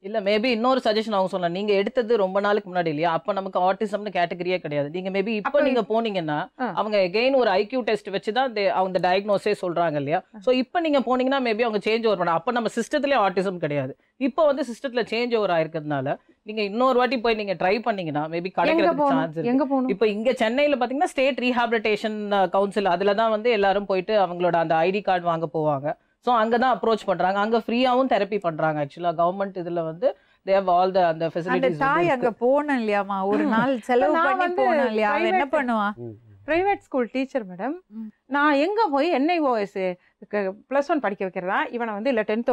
இல்லை, மேபி இன்னொரு சஜஷன் அவங்க சொல்லலாம். நீங்கள் எடுத்தது ரொம்ப நாளுக்கு முன்னாடி இல்லையா, அப்போ நமக்கு ஆட்டிசம்னு கேட்டகரியே கிடையாது. நீங்கள் மேபி இப்போ நீங்கள் போனீங்கன்னா அவங்க எகெயின் ஒரு ஐக்யூ டெஸ்ட் வச்சு தான் அவங்க டயக்னோஸே சொல்கிறாங்க இல்லையா. ஸோ இப்போ நீங்கள் போனீங்கன்னா மேபி அவங்க சேஞ்ச் ஓவர் பண்ண, அப்போ நம்ம சிஸ்டத்துலேயே ஆட்டிசம் கிடையாது. இப்போ வந்து சிஸ்டத்தில் சேஞ்ச் ஓவர் ஆயிருக்கிறதுனால நீங்க இன்னொரு வாட்டி போய் நீங்க ட்ரை பண்ணீங்கன்னா மேபி கிடைக்கிறதுக்கு சான்ஸ் இருக்கு. இப்போ இங்க சென்னையில பாத்தீங்கன்னா ஸ்டேட் ரீஹாபிலிட்டேஷன் கவுன்சில், அதுல தான் வந்து எல்லாரும் போயிட்டு அவங்களோட அந்த ஐடி கார்டு வாங்க போவாங்க. ஸோ அங்கே தான் அப்ரோச் பண்றாங்க. அங்கே ஃப்ரீயாகவும் தெரப்பி பண்றாங்க. ஆக்சுவலா கவர்மெண்ட் இதுல வந்து they have all the facilities. தாய் அங்க போனேன் இல்லையாமா, ஒரு நாள் செலவு பண்ணி போனேன் இல்லையா, என்ன பண்ணுவா? Private school teacher madam. நான் எங்க போய் NIOS +1 படிக்க வைக்கிறதா இவனை வந்து, இல்லை 10th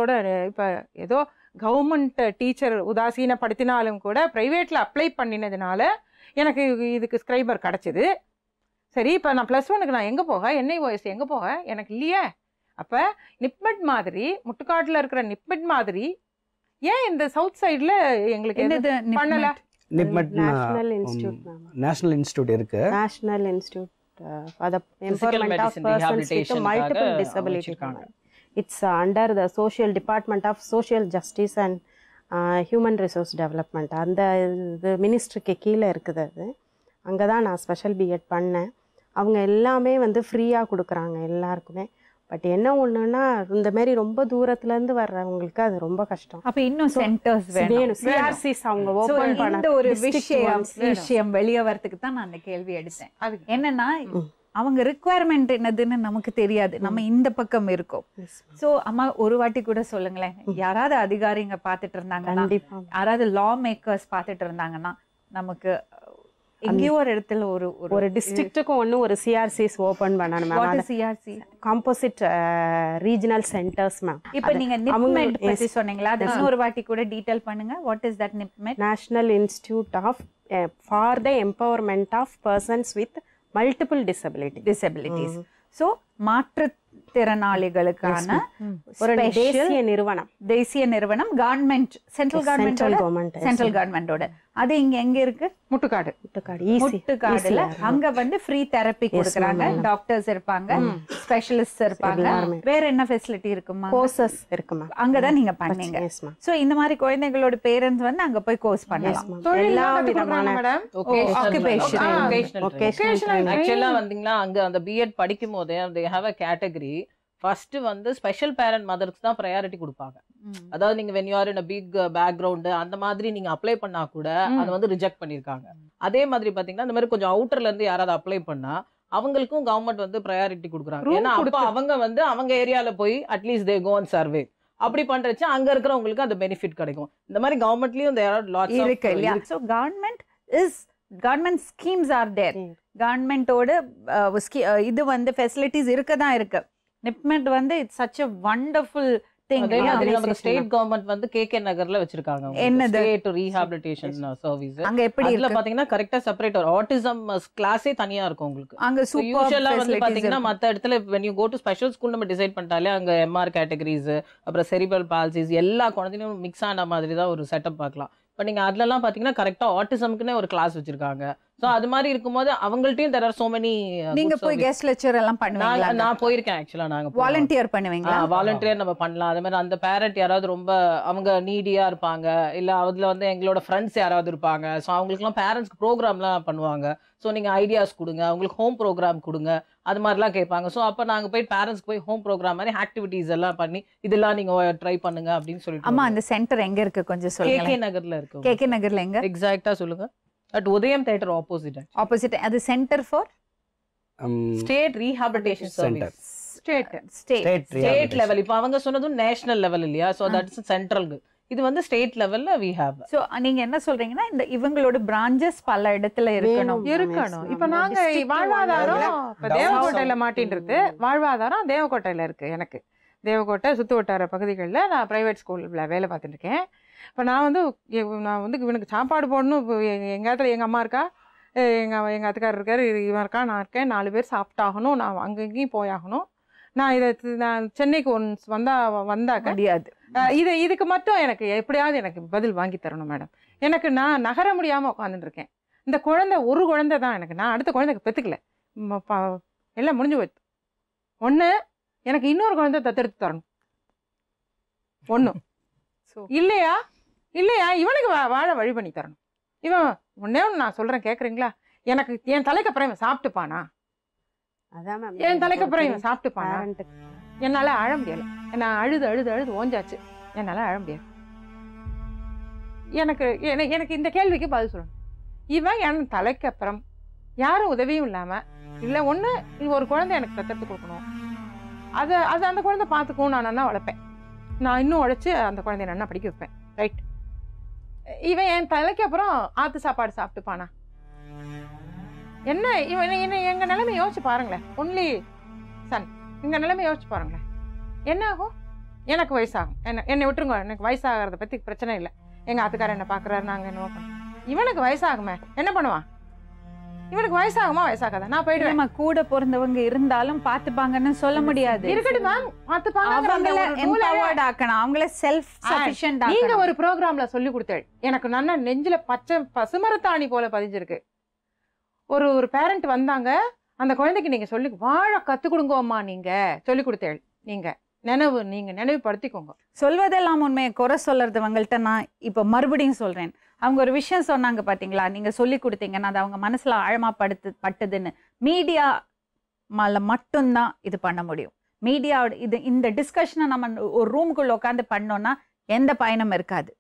இப்போ ஏதோ கவர்மெண்ட் டீச்சர் உதாசீனப்படுத்தினாலும் கூட ப்ரைவேட்டில் அப்ளை பண்ணினதுனால எனக்கு இதுக்கு ஸ்கிரைபர் கிடச்சிது. சரி, இப்போ நான் +1க்கு நான் எங்கே போக, NIOS எங்கே போக, எனக்கு இல்லையே. அப்போ NIPMED மாதிரி முட்டுக்காட்டில் இருக்கிற NIPMED மாதிரி ஏன் இந்த சவுத் சைடில் எங்களுக்கு என்னது பண்ணலை? NIPMED நேஷனல் இன்ஸ்டிடியூட் இருக்கு. National institute for the empowerment of persons with multiple disability. It's under the Social Department of Social Justice and Human Resource Development. And the ministry ke keela irukudhu. Anga da na special B.Ed panna. Avanga ellame vandu free ah kudukranga ellarkume. But enna onnuna indha mari romba doorathula irundhu varravungalku adu romba kashtam. Appo inno centers venum, CRCs avanga open panna. Indha oru vishayam veliya varadhukku dhaan naan indha kelvi eduthen. Adu enna na அவங்க ரிக்குவயர்மெண்ட் என்னதுன்னு நமக்கு தெரியாது, நம்ம இந்த பக்கம் இருக்கோம். ஸோ அம்மா ஒரு வாட்டி கூட சொல்லுங்களேன், யாராவது அதிகாரிங்க பார்த்துட்டு இருந்தாங்கன்னா, யாராவது லா மேக்கர்ஸ் பார்த்துட்டு இருந்தாங்கன்னா, நமக்கு எங்கேயோ ஒரு இடத்துல ஒரு ஒரு டிஸ்ட்ரிக்ட்டுக்கும் ஒன்றும் ஒரு சிஆர்சிஸ் ஓப்பன் பண்ணணும் ma'am. CRC composite regional centres ma'am. இப்போ நீங்கள் NIPMED பற்றி சொன்னீங்களா, அது ஒரு வாட்டி கூட டீட்டெயில் பண்ணுங்க. What is that NIPMED? National institute of for the empowerment of persons with multiple disabilities. So மாற்று திறனாளிகளுக்கான ஒரு தேசிய நிறுவனம் கவர்மெண்ட் சென்ட்ரல் கவர்மெண்டோட அது எங்க இருக்கு முட்டுக்காடு முட்டுக்காடுல அங்க வந்து ஃப்ரீ தெரபி கொடுக்கறாங்க டாக்டர்ஸ் இருப்பாங்க ஸ்பெஷலிஸ்ட் இருப்பாங்க வேற என்ன ஃபெசிலிட்டி இருக்குமா கோர்சஸ் இருக்குமா அங்க தான் நீங்க பண்ணீங்க சோ இந்த மாதிரி குழந்தைகளோட பேரண்ட்ஸ் வந்து அங்க போய் கோர்ஸ் பண்ணலாம் எல்லா விதமான மேடம் ஒகேஷனல் ஆக்சுவலா வந்தீங்களா அங்க அந்த பிஎட் படிக்கும்போது they have a category first வந்து ஸ்பெஷல் பேரண்ட் மதர்ஸ் தான் priority கொடுப்பாங்க அதாவது நீங்க when you are in a big background அந்த மாதிரி நீங்க அப்ளை பண்ணா கூட அது வந்து ரிஜெக்ட் பண்ணிருக்காங்க அதே மாதிரி பாத்தீங்கன்னா அந்த மாதிரி கொஞ்சம் அவுட்டர்ல இருந்து யாராவது அப்ளை பண்ணா அவங்களுக்கும் கவர்மெண்ட் வந்து priority கொடுக்குறாங்க ஏன்னா அப்ப அவங்க வந்து அவங்க ஏரியால போய் at least they go on survey அப்படி பண்றச்ச அங்க இருக்குறவங்களுக்கு அந்த பெனிஃபிட் கிடைக்கும் இந்த மாதிரி கவர்மெண்ட்லயும் there are lots of so government schemes are there government ஓட இது வந்து facilities இருக்கதா இருக்கு NIPMED வந்து it's such a wonderful thing நம்ம ஸ்டேட் கவர்மெண்ட் வந்து KK நகர்ல வச்சிருக்காங்க ஸ்டேட் ரீஹாபிலிட்டேஷன் சர்வீஸ் அங்க எப்படி இருக்குல பாத்தீங்கன்னா கரெக்ட்டா செப்பரேட் ஆட்டிசம் கிளாஸே தனியா இருக்கும் உங்களுக்கு அங்க யூசுவலா வந்து பாத்தீங்கன்னா மத்த இடத்துல when you go to special school நம்ம டிசைட் பண்ணிட்டாலே அங்க MR கேட்டகரிஸ் அப்புறம் செரிப்ரல் பால்சிஸ் எல்லா குழந்தைகளும் மிக்ஸ் ஆன மாதிரி தான் ஒரு செட்டப் பார்க்கலாம் பட் நீங்க அதெல்லாம் பாத்தீங்கன்னா கரெக்ட்டா ஆட்டிசம்க்குனே ஒரு கிளாஸ் வச்சிருக்காங்க சோ அது மாதிரி இருக்கும்போது அவங்கள்ட்டயும் there are so many நீங்க போய் guest lecture எல்லாம் பண்ணுவீங்களா நான் போய் இருக்கேன் एक्चुअली நாங்க volunteer பண்ணுவீங்களா volunteer நம்ம பண்ணலாம் அதே மாதிரி அந்த parent யாராவது ரொம்ப அவங்க needy-ஆ இருப்பாங்க இல்ல அதுல வந்து எங்களோட friends யாராவது இருப்பாங்க சோ அவங்களுக்குலாம் parents programலாம் பண்ணுவாங்க சோ நீங்க ideas கொடுங்க உங்களுக்கு home program கொடுங்க அது மாதிரிலாம் கேட்பாங்க சோ அப்ப நாங்க போய் parents க்கு போய் home program மாதிரி activities எல்லாம் பண்ணி இதெல்லாம் நீங்க ட்ரை பண்ணுங்க அப்படினு சொல்லிட்டு அம்மா அந்த சென்டர் எங்க இருக்கு கொஞ்சம் சொல்லுங்க KK நகர்ல இருக்கு KK நகர்ல எங்க எக்ஸாக்ட்டா சொல்லுங்க at Udayam theater opposite at the center for state rehabilitation service state level ipo avanga sonadhu national level illaya so that's central இது வந்து ஸ்டேட் லெவல்ல we have சோ நீங்க என்ன சொல்றீங்கன்னா இந்த இவங்களோட branches பல இடத்துல இருக்கணும் இப்போ நாங்க வாழ்வாதாரம் தேவகோட்டையில மாட்டின்றது வாழ்வாதாரம் தேவகோட்டையில இருக்கு எனக்கு தேவகோட்டை சுத்துவட்டார பகுதிகளில நான் பிரைவேட் ஸ்கூல்ல வேலை பார்த்துட்டு இருக்கேன் இப்போ நான் வந்து இவனுக்கு சாப்பாடு போடணும் எங்கள் இடத்துல எங்கள் அம்மா இருக்கா எங்கள் அத்துக்காரர் இருக்கார் இவன் இருக்கா நான் இருக்கேன் 4 பேர் சாப்பிட்டாகணும் நான் அங்கங்கேயும் போயாகணும் நான் இதை நான் சென்னைக்கு ஒன்ஸ் வந்தாக்க முடியாது இதுக்கு மட்டும் எனக்கு எப்படியாவது எனக்கு பதில் வாங்கி தரணும் மேடம் எனக்கு நான் நகர முடியாமல் உட்காந்துட்டு இருக்கேன் இந்த குழந்தை ஒரு குழந்தை தான் எனக்கு நான் அடுத்த குழந்தைக்கு பெற்றுக்கல எல்லாம் முடிஞ்சு போச்சு ஒன்று எனக்கு இன்னொரு குழந்தை தத்தெடுத்து தரணும் ஒன்று இல்லையா இல்லையா இவனுக்கு வாழ வழி பண்ணி தரணும் இவன் ஒன்னே ஒன்று நான் சொல்கிறேன் கேட்குறீங்களா எனக்கு என் தலைக்கு அப்புறம் இவன் சாப்பிட்டுப்பானா அதான் என் தலைக்கு அப்புறம் இவன் சாப்பிட்டுப்பானா என்னால் அழ முடியலை நான் அழுது ஓஞ்சாச்சு என்னால் அழ முடியாது எனக்கு இந்த கேள்விக்கு பதில் சொல்லணும் இவன் என் தலைக்கு அப்புறம் யாரும் உதவியும் இல்லாமல் இல்லை ஒன்று ஒரு குழந்தை எனக்கு தத்தெடுத்து கொடுக்கணும் அதை அது அந்த குழந்தை பார்த்துக்கும் நான் நல்லா வளர்ப்பேன் நான் இன்னும் உழைச்சி அந்த குழந்தைய நல்லா படிக்க வைப்பேன் ரைட் இவன் என் தலைக்கு அப்புறம் ஆற்று சாப்பாடு சாப்பிட்டுப்பானா என்ன இவன் என்ன எங்கள் நிலைமை யோசிச்சு பாருங்களேன் ஒன்லி சன் எங்கள் நிலைமை யோசிச்சு பாருங்களேன் என்ன ஆகும் எனக்கு வயசாகும் என்னை விட்டுருங்க எனக்கு வயசாகிறத பற்றி பிரச்சனை இல்லை எங்கள் ஆத்துக்காரர் என்னை பார்க்குறாரு நாங்கள் என்ன பண்ணோம் இவனுக்கு வயசாகுமே என்ன பண்ணுவான் இவனுக்கு வயசாகுமா வயசாகாத நான் போயிடுவேன் நம்ம கூட பிறந்தவங்க இருந்தாலும் பாத்துப்பாங்கன்னு சொல்ல முடியாது இருக்கட்டும் மேம் பாத்துப்பாங்க அவங்கள எம்பவர்ட் ஆக்கணும் அவங்கள செல்ஃப் சஃபிஷியன்ட் ஆக்கணும் நீங்க ஒரு புரோகிராம்ல சொல்லி கொடுத்தேன் எனக்கு நன்னா நெஞ்சில பச்சை பசுமரத்தாணி போல பதிஞ்சிருக்கு ஒரு பேரண்ட் வந்தாங்க அந்த குழந்தைக்கு நீங்க சொல்லி வாழ கத்து கொடுங்கம்மா நீங்க சொல்லி கொடுத்தேன் நீங்க நினைவு நீங்க நினைவுபடுத்திக்கோங்க சொல்வதெல்லாம் உண்மையை குறை சொல்றது அவங்கள்ட்ட நான் இப்போ மறுபடியும் சொல்றேன் அவங்க ஒரு விஷயம் சொன்னாங்க பாத்தீங்களா நீங்க சொல்லி கொடுத்தீங்கன்னா அது அவங்க மனசுல ஆழமா பட்டதுன்னு மீடியா மேல மட்டும்தான் இது பண்ண முடியும் மீடியா இது இந்த டிஸ்கஷனை நம்ம ஒரு ரூமுக்குள்ள உட்காந்து பண்ணோம்னா எந்த பயனும் இருக்காது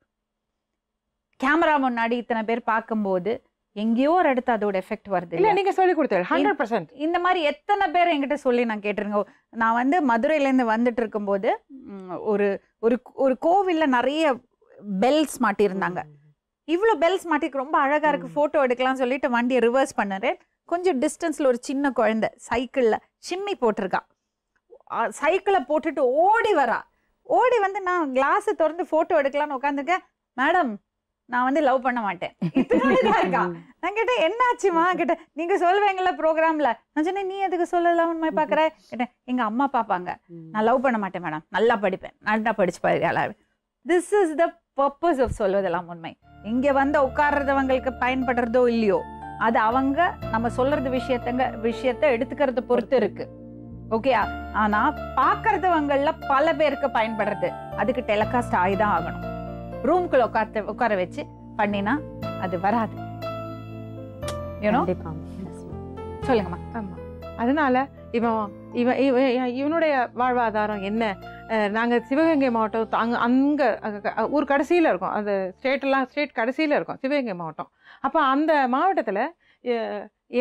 கேமரா முன்னாடி இத்தனை பேர் பார்க்கும்போது எங்கேயோ ஒரு இடத்து அதோட எஃபெக்ட் வருது இல்லை நீங்கள் சொல்லி கொடுத்தீங்க 100% இந்த மாதிரி எத்தனை பேர் என்கிட்ட சொல்லி நான் கேட்டிருங்க நான் வந்து மதுரையிலேருந்து வந்துட்டு இருக்கும்போது ஒரு ஒரு கோவிலில் நிறைய பெல்ஸ் மாட்டியிருந்தாங்க இவ்வளோ பெல்ஸ் மாட்டிக்கு ரொம்ப அழகாக இருக்குது ஃபோட்டோ எடுக்கலாம்னு சொல்லிட்டு வண்டியை ரிவர்ஸ் பண்ணுறேன் கொஞ்சம் டிஸ்டன்ஸில் ஒரு சின்ன குழந்தை சைக்கிளில் சிம்மி போட்டிருக்கா சைக்கிளை போட்டுட்டு ஓடி வரா ஓடி வந்து நான் கிளாஸை திறந்து ஃபோட்டோ எடுக்கலான்னு உட்காந்துருக்கேன் மேடம் நான் வந்து லவ் பண்ண மாட்டேன். இத்தனாலதான் இருக்கா. நான் கேட்டேன் என்ன ஆச்சுமா கேட்டேன், நீங்க சொல்லுவீங்கல்ல ப்ரோக்ராம்ல. நான் சொன்னேன் நீ எதுக்கு சொல்ல லவ் மாதிரி பாக்குற கேட்டேன். எங்க அம்மா பாப்பாங்க, நான் லவ் பண்ண மாட்டேன் மேடம், நல்லா படிப்பேன், நல்லா படிச்சு பாரு. This is the purpose of Solvathellam Unmai. இங்க வந்து உட்கார்றதவங்களுக்கு பயன்படுறதோ இல்லையோ, அது அவங்க நம்ம சொல்றது விஷயத்த எடுத்துக்கிறத பொறுத்து இருக்கு. ஓகே, ஆனா பாக்குறதவங்கள பல பேருக்கு பயன்படுறது, அதுக்கு டெலிகாஸ்ட் ஆகிதான் ஆகணும். ரூம்குள்ள உட்கார வச்சு பண்ணினா அது வராது. சொல்லுங்கம்மா. ஆமா, அதனால இவனுடைய வாழ்வாதாரம் என்ன? நாங்கள் சிவகங்கை மாவட்டம், அங்கே ஊர் கடைசியில் இருக்கோம், அந்த ஸ்டேட் கடைசியில் இருக்கோம் சிவகங்கை மாவட்டம். அப்போ அந்த மாவட்டத்தில்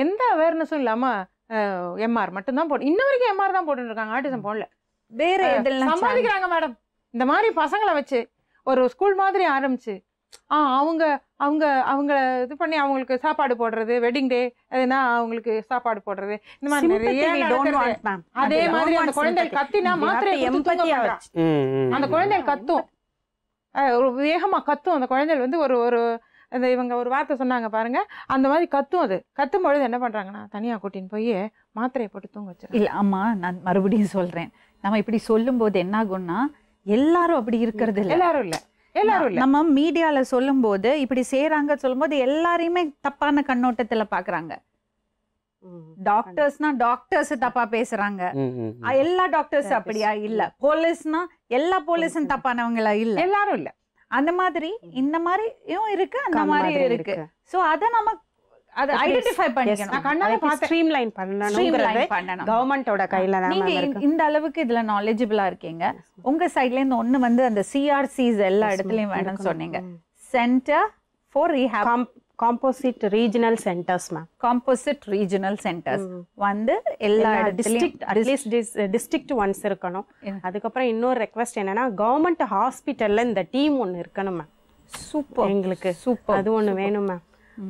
எந்த அவேர்னஸும் இல்லாமல் எம்ஆர் மட்டும்தான் போட்டு, இன்ன வரைக்கும் எம்ஆர் தான் போட்டுட்டு இருக்காங்க, ஆட்டிசம் போடல. வேற சமாளிக்கிறாங்க மேடம். இந்த மாதிரி பசங்களை வச்சு ஒரு ஸ்கூல் மாதிரி ஆரம்பிச்சு அவங்க அவங்க அவங்கள இது பண்ணி அவங்களுக்கு சாப்பாடு போடுறது, வெட்டிங் டே அதுனா அவங்களுக்கு சாப்பாடு போடுறது, இந்த மாதிரி. அதே மாதிரி அந்த குழந்தை கத்தினா மாத்திரை அந்த குழந்தை கத்தும், ஒரு வேகமா கத்தும் அந்த குழந்தை வந்து ஒரு ஒரு அந்த இவங்க ஒரு வார்த்தை சொன்னாங்க பாருங்க, அந்த மாதிரி கத்தும். அது கத்தும் பொழுது என்ன பண்றாங்கன்னா தனியா கூட்டின்னு போய் மாத்திரையை போட்டு தூங்க வச்சு. இல்ல ஆமா, நான் மறுபடியும் சொல்றேன், நம்ம இப்படி சொல்லும் போது என்ன ஆகும்னா எல்லாரும் அப்படி இருக்கிறது இல்லை, எல்லாரும் இல்லை, எல்லாரும். நம்ம மீடியால சொல்லும் போது இப்படி செய்யறாங்க சொல்லும் போது எல்லாரையுமே தப்பான கண்ணோட்டத்துல பாக்குறாங்க. டாக்டர்ஸ்னா டாக்டர்ஸ் தப்பா பேசுறாங்க, எல்லா டாக்டர்ஸ் அப்படியா இல்ல. போலீஸ்னா எல்லா போலீஸும் தப்பானவங்களா இல்ல, எல்லாரும் இல்ல. அந்த மாதிரி இந்த மாதிரியும் இருக்கு, அந்த மாதிரியும் இருக்கு. சோ அத நம்ம இந்த அளவுக்கு இதுல நாலேஜபிளா இருக்கீங்க. உங்க சைட்ல இருந்து ஒண்ணு வந்து அந்த சிஆர்சிஸ் எல்லா இடத்துலயும் வேணும்னு சொன்னீங்க. Centre for rehab composite regional centres. Ma'am, composite regional centres வந்து எல்லா டிஸ்ட்ரிக்ட் அட்லீஸ்ட் டிஸ்ட்ரிக்ட் ஒன்ஸ் இருக்கணும். அதுக்கப்புறம் இன்னொரு ரெக்வஸ்ட் என்னன்னா கவர்மெண்ட் ஹாஸ்பிட்டல்ல இந்த டீம் ஒன்று இருக்கணும் மேம். சூப்பர், எங்களுக்கு சூப்பர், அது ஒன்று வேணும் மேம்.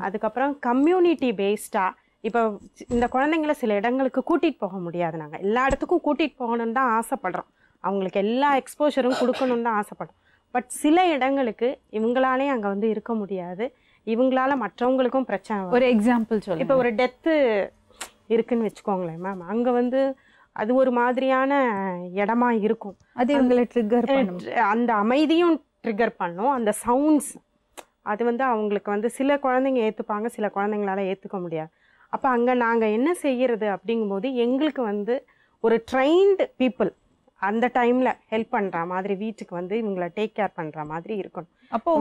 அதுக்கப்புறம் கம்யூனிட்டி பேஸ்டா இப்போ இந்த குழந்தைங்களை சில இடங்களுக்கு கூட்டிட்டு போக முடியாது, நாங்கள் எல்லா இடத்துக்கும் கூட்டிட்டு போகணும்னு தான் ஆசைப்படுறோம், அவங்களுக்கு எல்லா எக்ஸ்போஷரும் கொடுக்கணும்னு தான் ஆசைப்படுறோம். பட் சில இடங்களுக்கு இவங்களாலே அங்கே வந்து இருக்க முடியாது, இவங்களால மற்றவங்களுக்கும் பிரச்சனை. ஒரு எக்ஸாம்பிள் சொல்லு, இப்போ ஒரு டெத்து இருக்குன்னு வச்சுக்கோங்களேன் மேம், அங்கே வந்து அது ஒரு மாதிரியான இடமா இருக்கும், அது இவங்களை ட்ரிகர் பண்ணும், அந்த அமைதியும் ட்ரிகர் பண்ணும், அந்த சவுண்ட்ஸ் அது வந்து அவங்களுக்கு வந்து சில குழந்தைங்க ஏற்றுப்பாங்க, சில குழந்தைங்களால ஏற்றுக்க முடியாது. அப்போ அங்கே நாங்கள் என்ன செய்கிறது அப்படிங்கும்போது எங்களுக்கு வந்து ஒரு ட்ரெயின்டு பீப்புள் அந்த டைமில் ஹெல்ப் பண்ணுற மாதிரி வீட்டுக்கு வந்து இவங்களை டேக் கேர் பண்ணுற மாதிரி இருக்கணும். அப்போ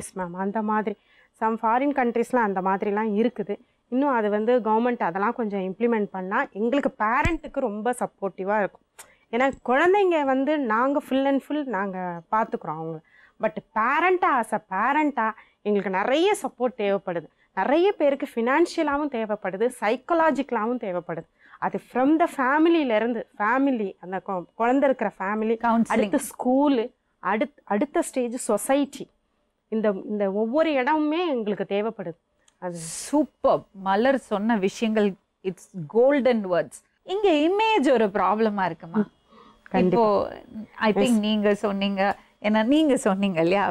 எஸ் மேம், அந்த மாதிரி சம் ஃபாரின் கண்ட்ரீஸ்லாம் அந்த மாதிரிலாம் இருக்குது. இன்னும் அது வந்து கவர்மெண்ட் அதெல்லாம் கொஞ்சம் இம்ப்ளிமெண்ட் பண்ணால் எங்களுக்கு பேரண்ட்டுக்கு ரொம்ப சப்போர்ட்டிவாக இருக்கும். ஏன்னா குழந்தைங்க வந்து நாங்கள் ஃபுல் அண்ட் ஃபுல் நாங்கள் பார்த்துக்குறோம் அவங்கள, பட் பேரண்ட்டாக ஆஸ் அ பேரண்ட்டாக எங்களுக்கு நிறைய சப்போர்ட் தேவைப்படுது. நிறைய பேருக்கு ஃபினான்ஷியலாகவும் தேவைப்படுது, சைக்கலாஜிக்கலாகவும் தேவைப்படுது. அது ஃப்ரம் த ஃபேமிலியிலேருந்து, ஃபேமிலி அந்த குழந்தை இருக்கிற ஃபேமிலி, அடுத்த ஸ்கூலு, அடுத்த ஸ்டேஜ் சொசைட்டி, இந்த இந்த ஒவ்வொரு இடமுமே எங்களுக்கு தேவைப்படுது. அது சூப்பர். மலர் சொன்ன விஷயங்கள் இட்ஸ் கோல்டன் வேர்ட்ஸ். இங்கே இமேஜ் ஒரு ப்ராப்ளமாக இருக்குமா? இப்போ ஐ திங்க் நீங்கள் சொன்னீங்க, ஏன்னா நீங்க சொன்னீங்க இல்லையா,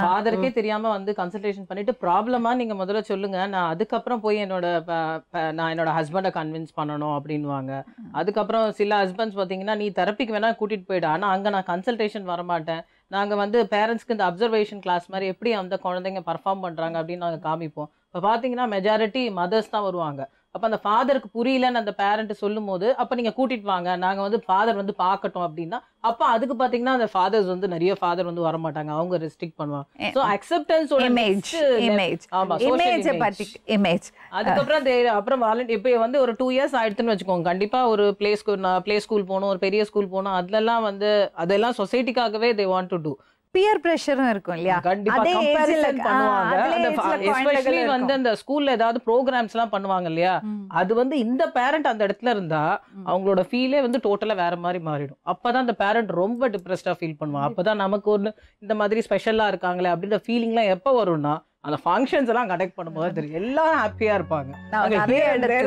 ஃபாதருக்கே தெரியாம வந்து கன்சல்டேஷன் பண்ணிட்டு ப்ராப்ளமா நீங்க முதல்ல சொல்லுங்க, நான் அதுக்கப்புறம் போய் நான் என்னோட ஹஸ்பண்டை கன்வின்ஸ் பண்ணணும் அப்படின்வாங்க. அதுக்கப்புறம் சில ஹஸ்பண்ட்ஸ் பாத்தீங்கன்னா நீ தெரப்பிக்கு வேணா கூட்டிட்டு போயிடு, ஆனா அங்க நான் கன்சல்டேஷன் வரமாட்டேன், நாங்க வந்து பேரண்ட்ஸ்க்கு இந்த அப்சர்வேஷன் கிளாஸ் மாதிரி எப்படி அந்த குழந்தைங்க பர்ஃபார்ம் பண்றாங்க அப்படின்னு நாங்க காமிப்போம். இப்ப பாத்தீங்கன்னா மெஜாரிட்டி மதர்ஸ் தான் வருவாங்க. அப்போ அந்த ஃபாதருக்கு புரியலன்னு அந்த பேரண்ட் சொல்லும் போது, அப்போ நீங்கள் கூட்டிகிட்டு வாங்க, நாங்கள் வந்து ஃபாதர் வந்து பார்க்கட்டும் அப்படின்னா, அப்போ அதுக்கு பார்த்தீங்கன்னா அந்த ஃபாதர்ஸ் வந்து நிறைய ஃபாதர் வந்து வரமாட்டாங்க, அவங்க ரெஸ்ட்ரிக்ட் பண்ணுவாங்க. So acceptance image. ஆமாம், இமேஜ். அதுக்கப்புறம் இப்போ வந்து ஒரு 2 years ஆயிடுத்துன்னு வச்சுக்கோங்க, கண்டிப்பாக ஒரு ப்ளே ஸ்கூல் போகணும், ஒரு பெரிய ஸ்கூல் போகணும், அதெல்லாம் வந்து அதெல்லாம் சொசைட்டிக்காகவே they want to do. Peer பிரஷரும் இருக்கும் இல்லையா, கண்டிப்பா வந்து அந்த ஸ்கூல்ல ஏதாவது ப்ரோக்ராம்ஸ் எல்லாம் பண்ணுவாங்க இல்லையா, அது வந்து இந்த பேரண்ட் அந்த இடத்துல இருந்தா அவங்களோட ஃபீலே வந்து டோட்டலா வேற மாதிரி மாறிடும். அப்பதான் அந்த பேரண்ட் ரொம்ப டிப்ரெஸ்டா ஃபீல் பண்ணுவாங்க. அப்பதான் நமக்கு ஒரு இந்த மாதிரி ஸ்பெஷலா இருக்காங்களே அப்படின்ற ஃபீலிங் எல்லாம் எப்ப வரும்னா அந்த ஃபங்க்ஷன்ஸ் எல்லாம் கண்டக்ட் பண்ணும்போது எல்லாரும் ஹாப்பியா இருப்பாங்க.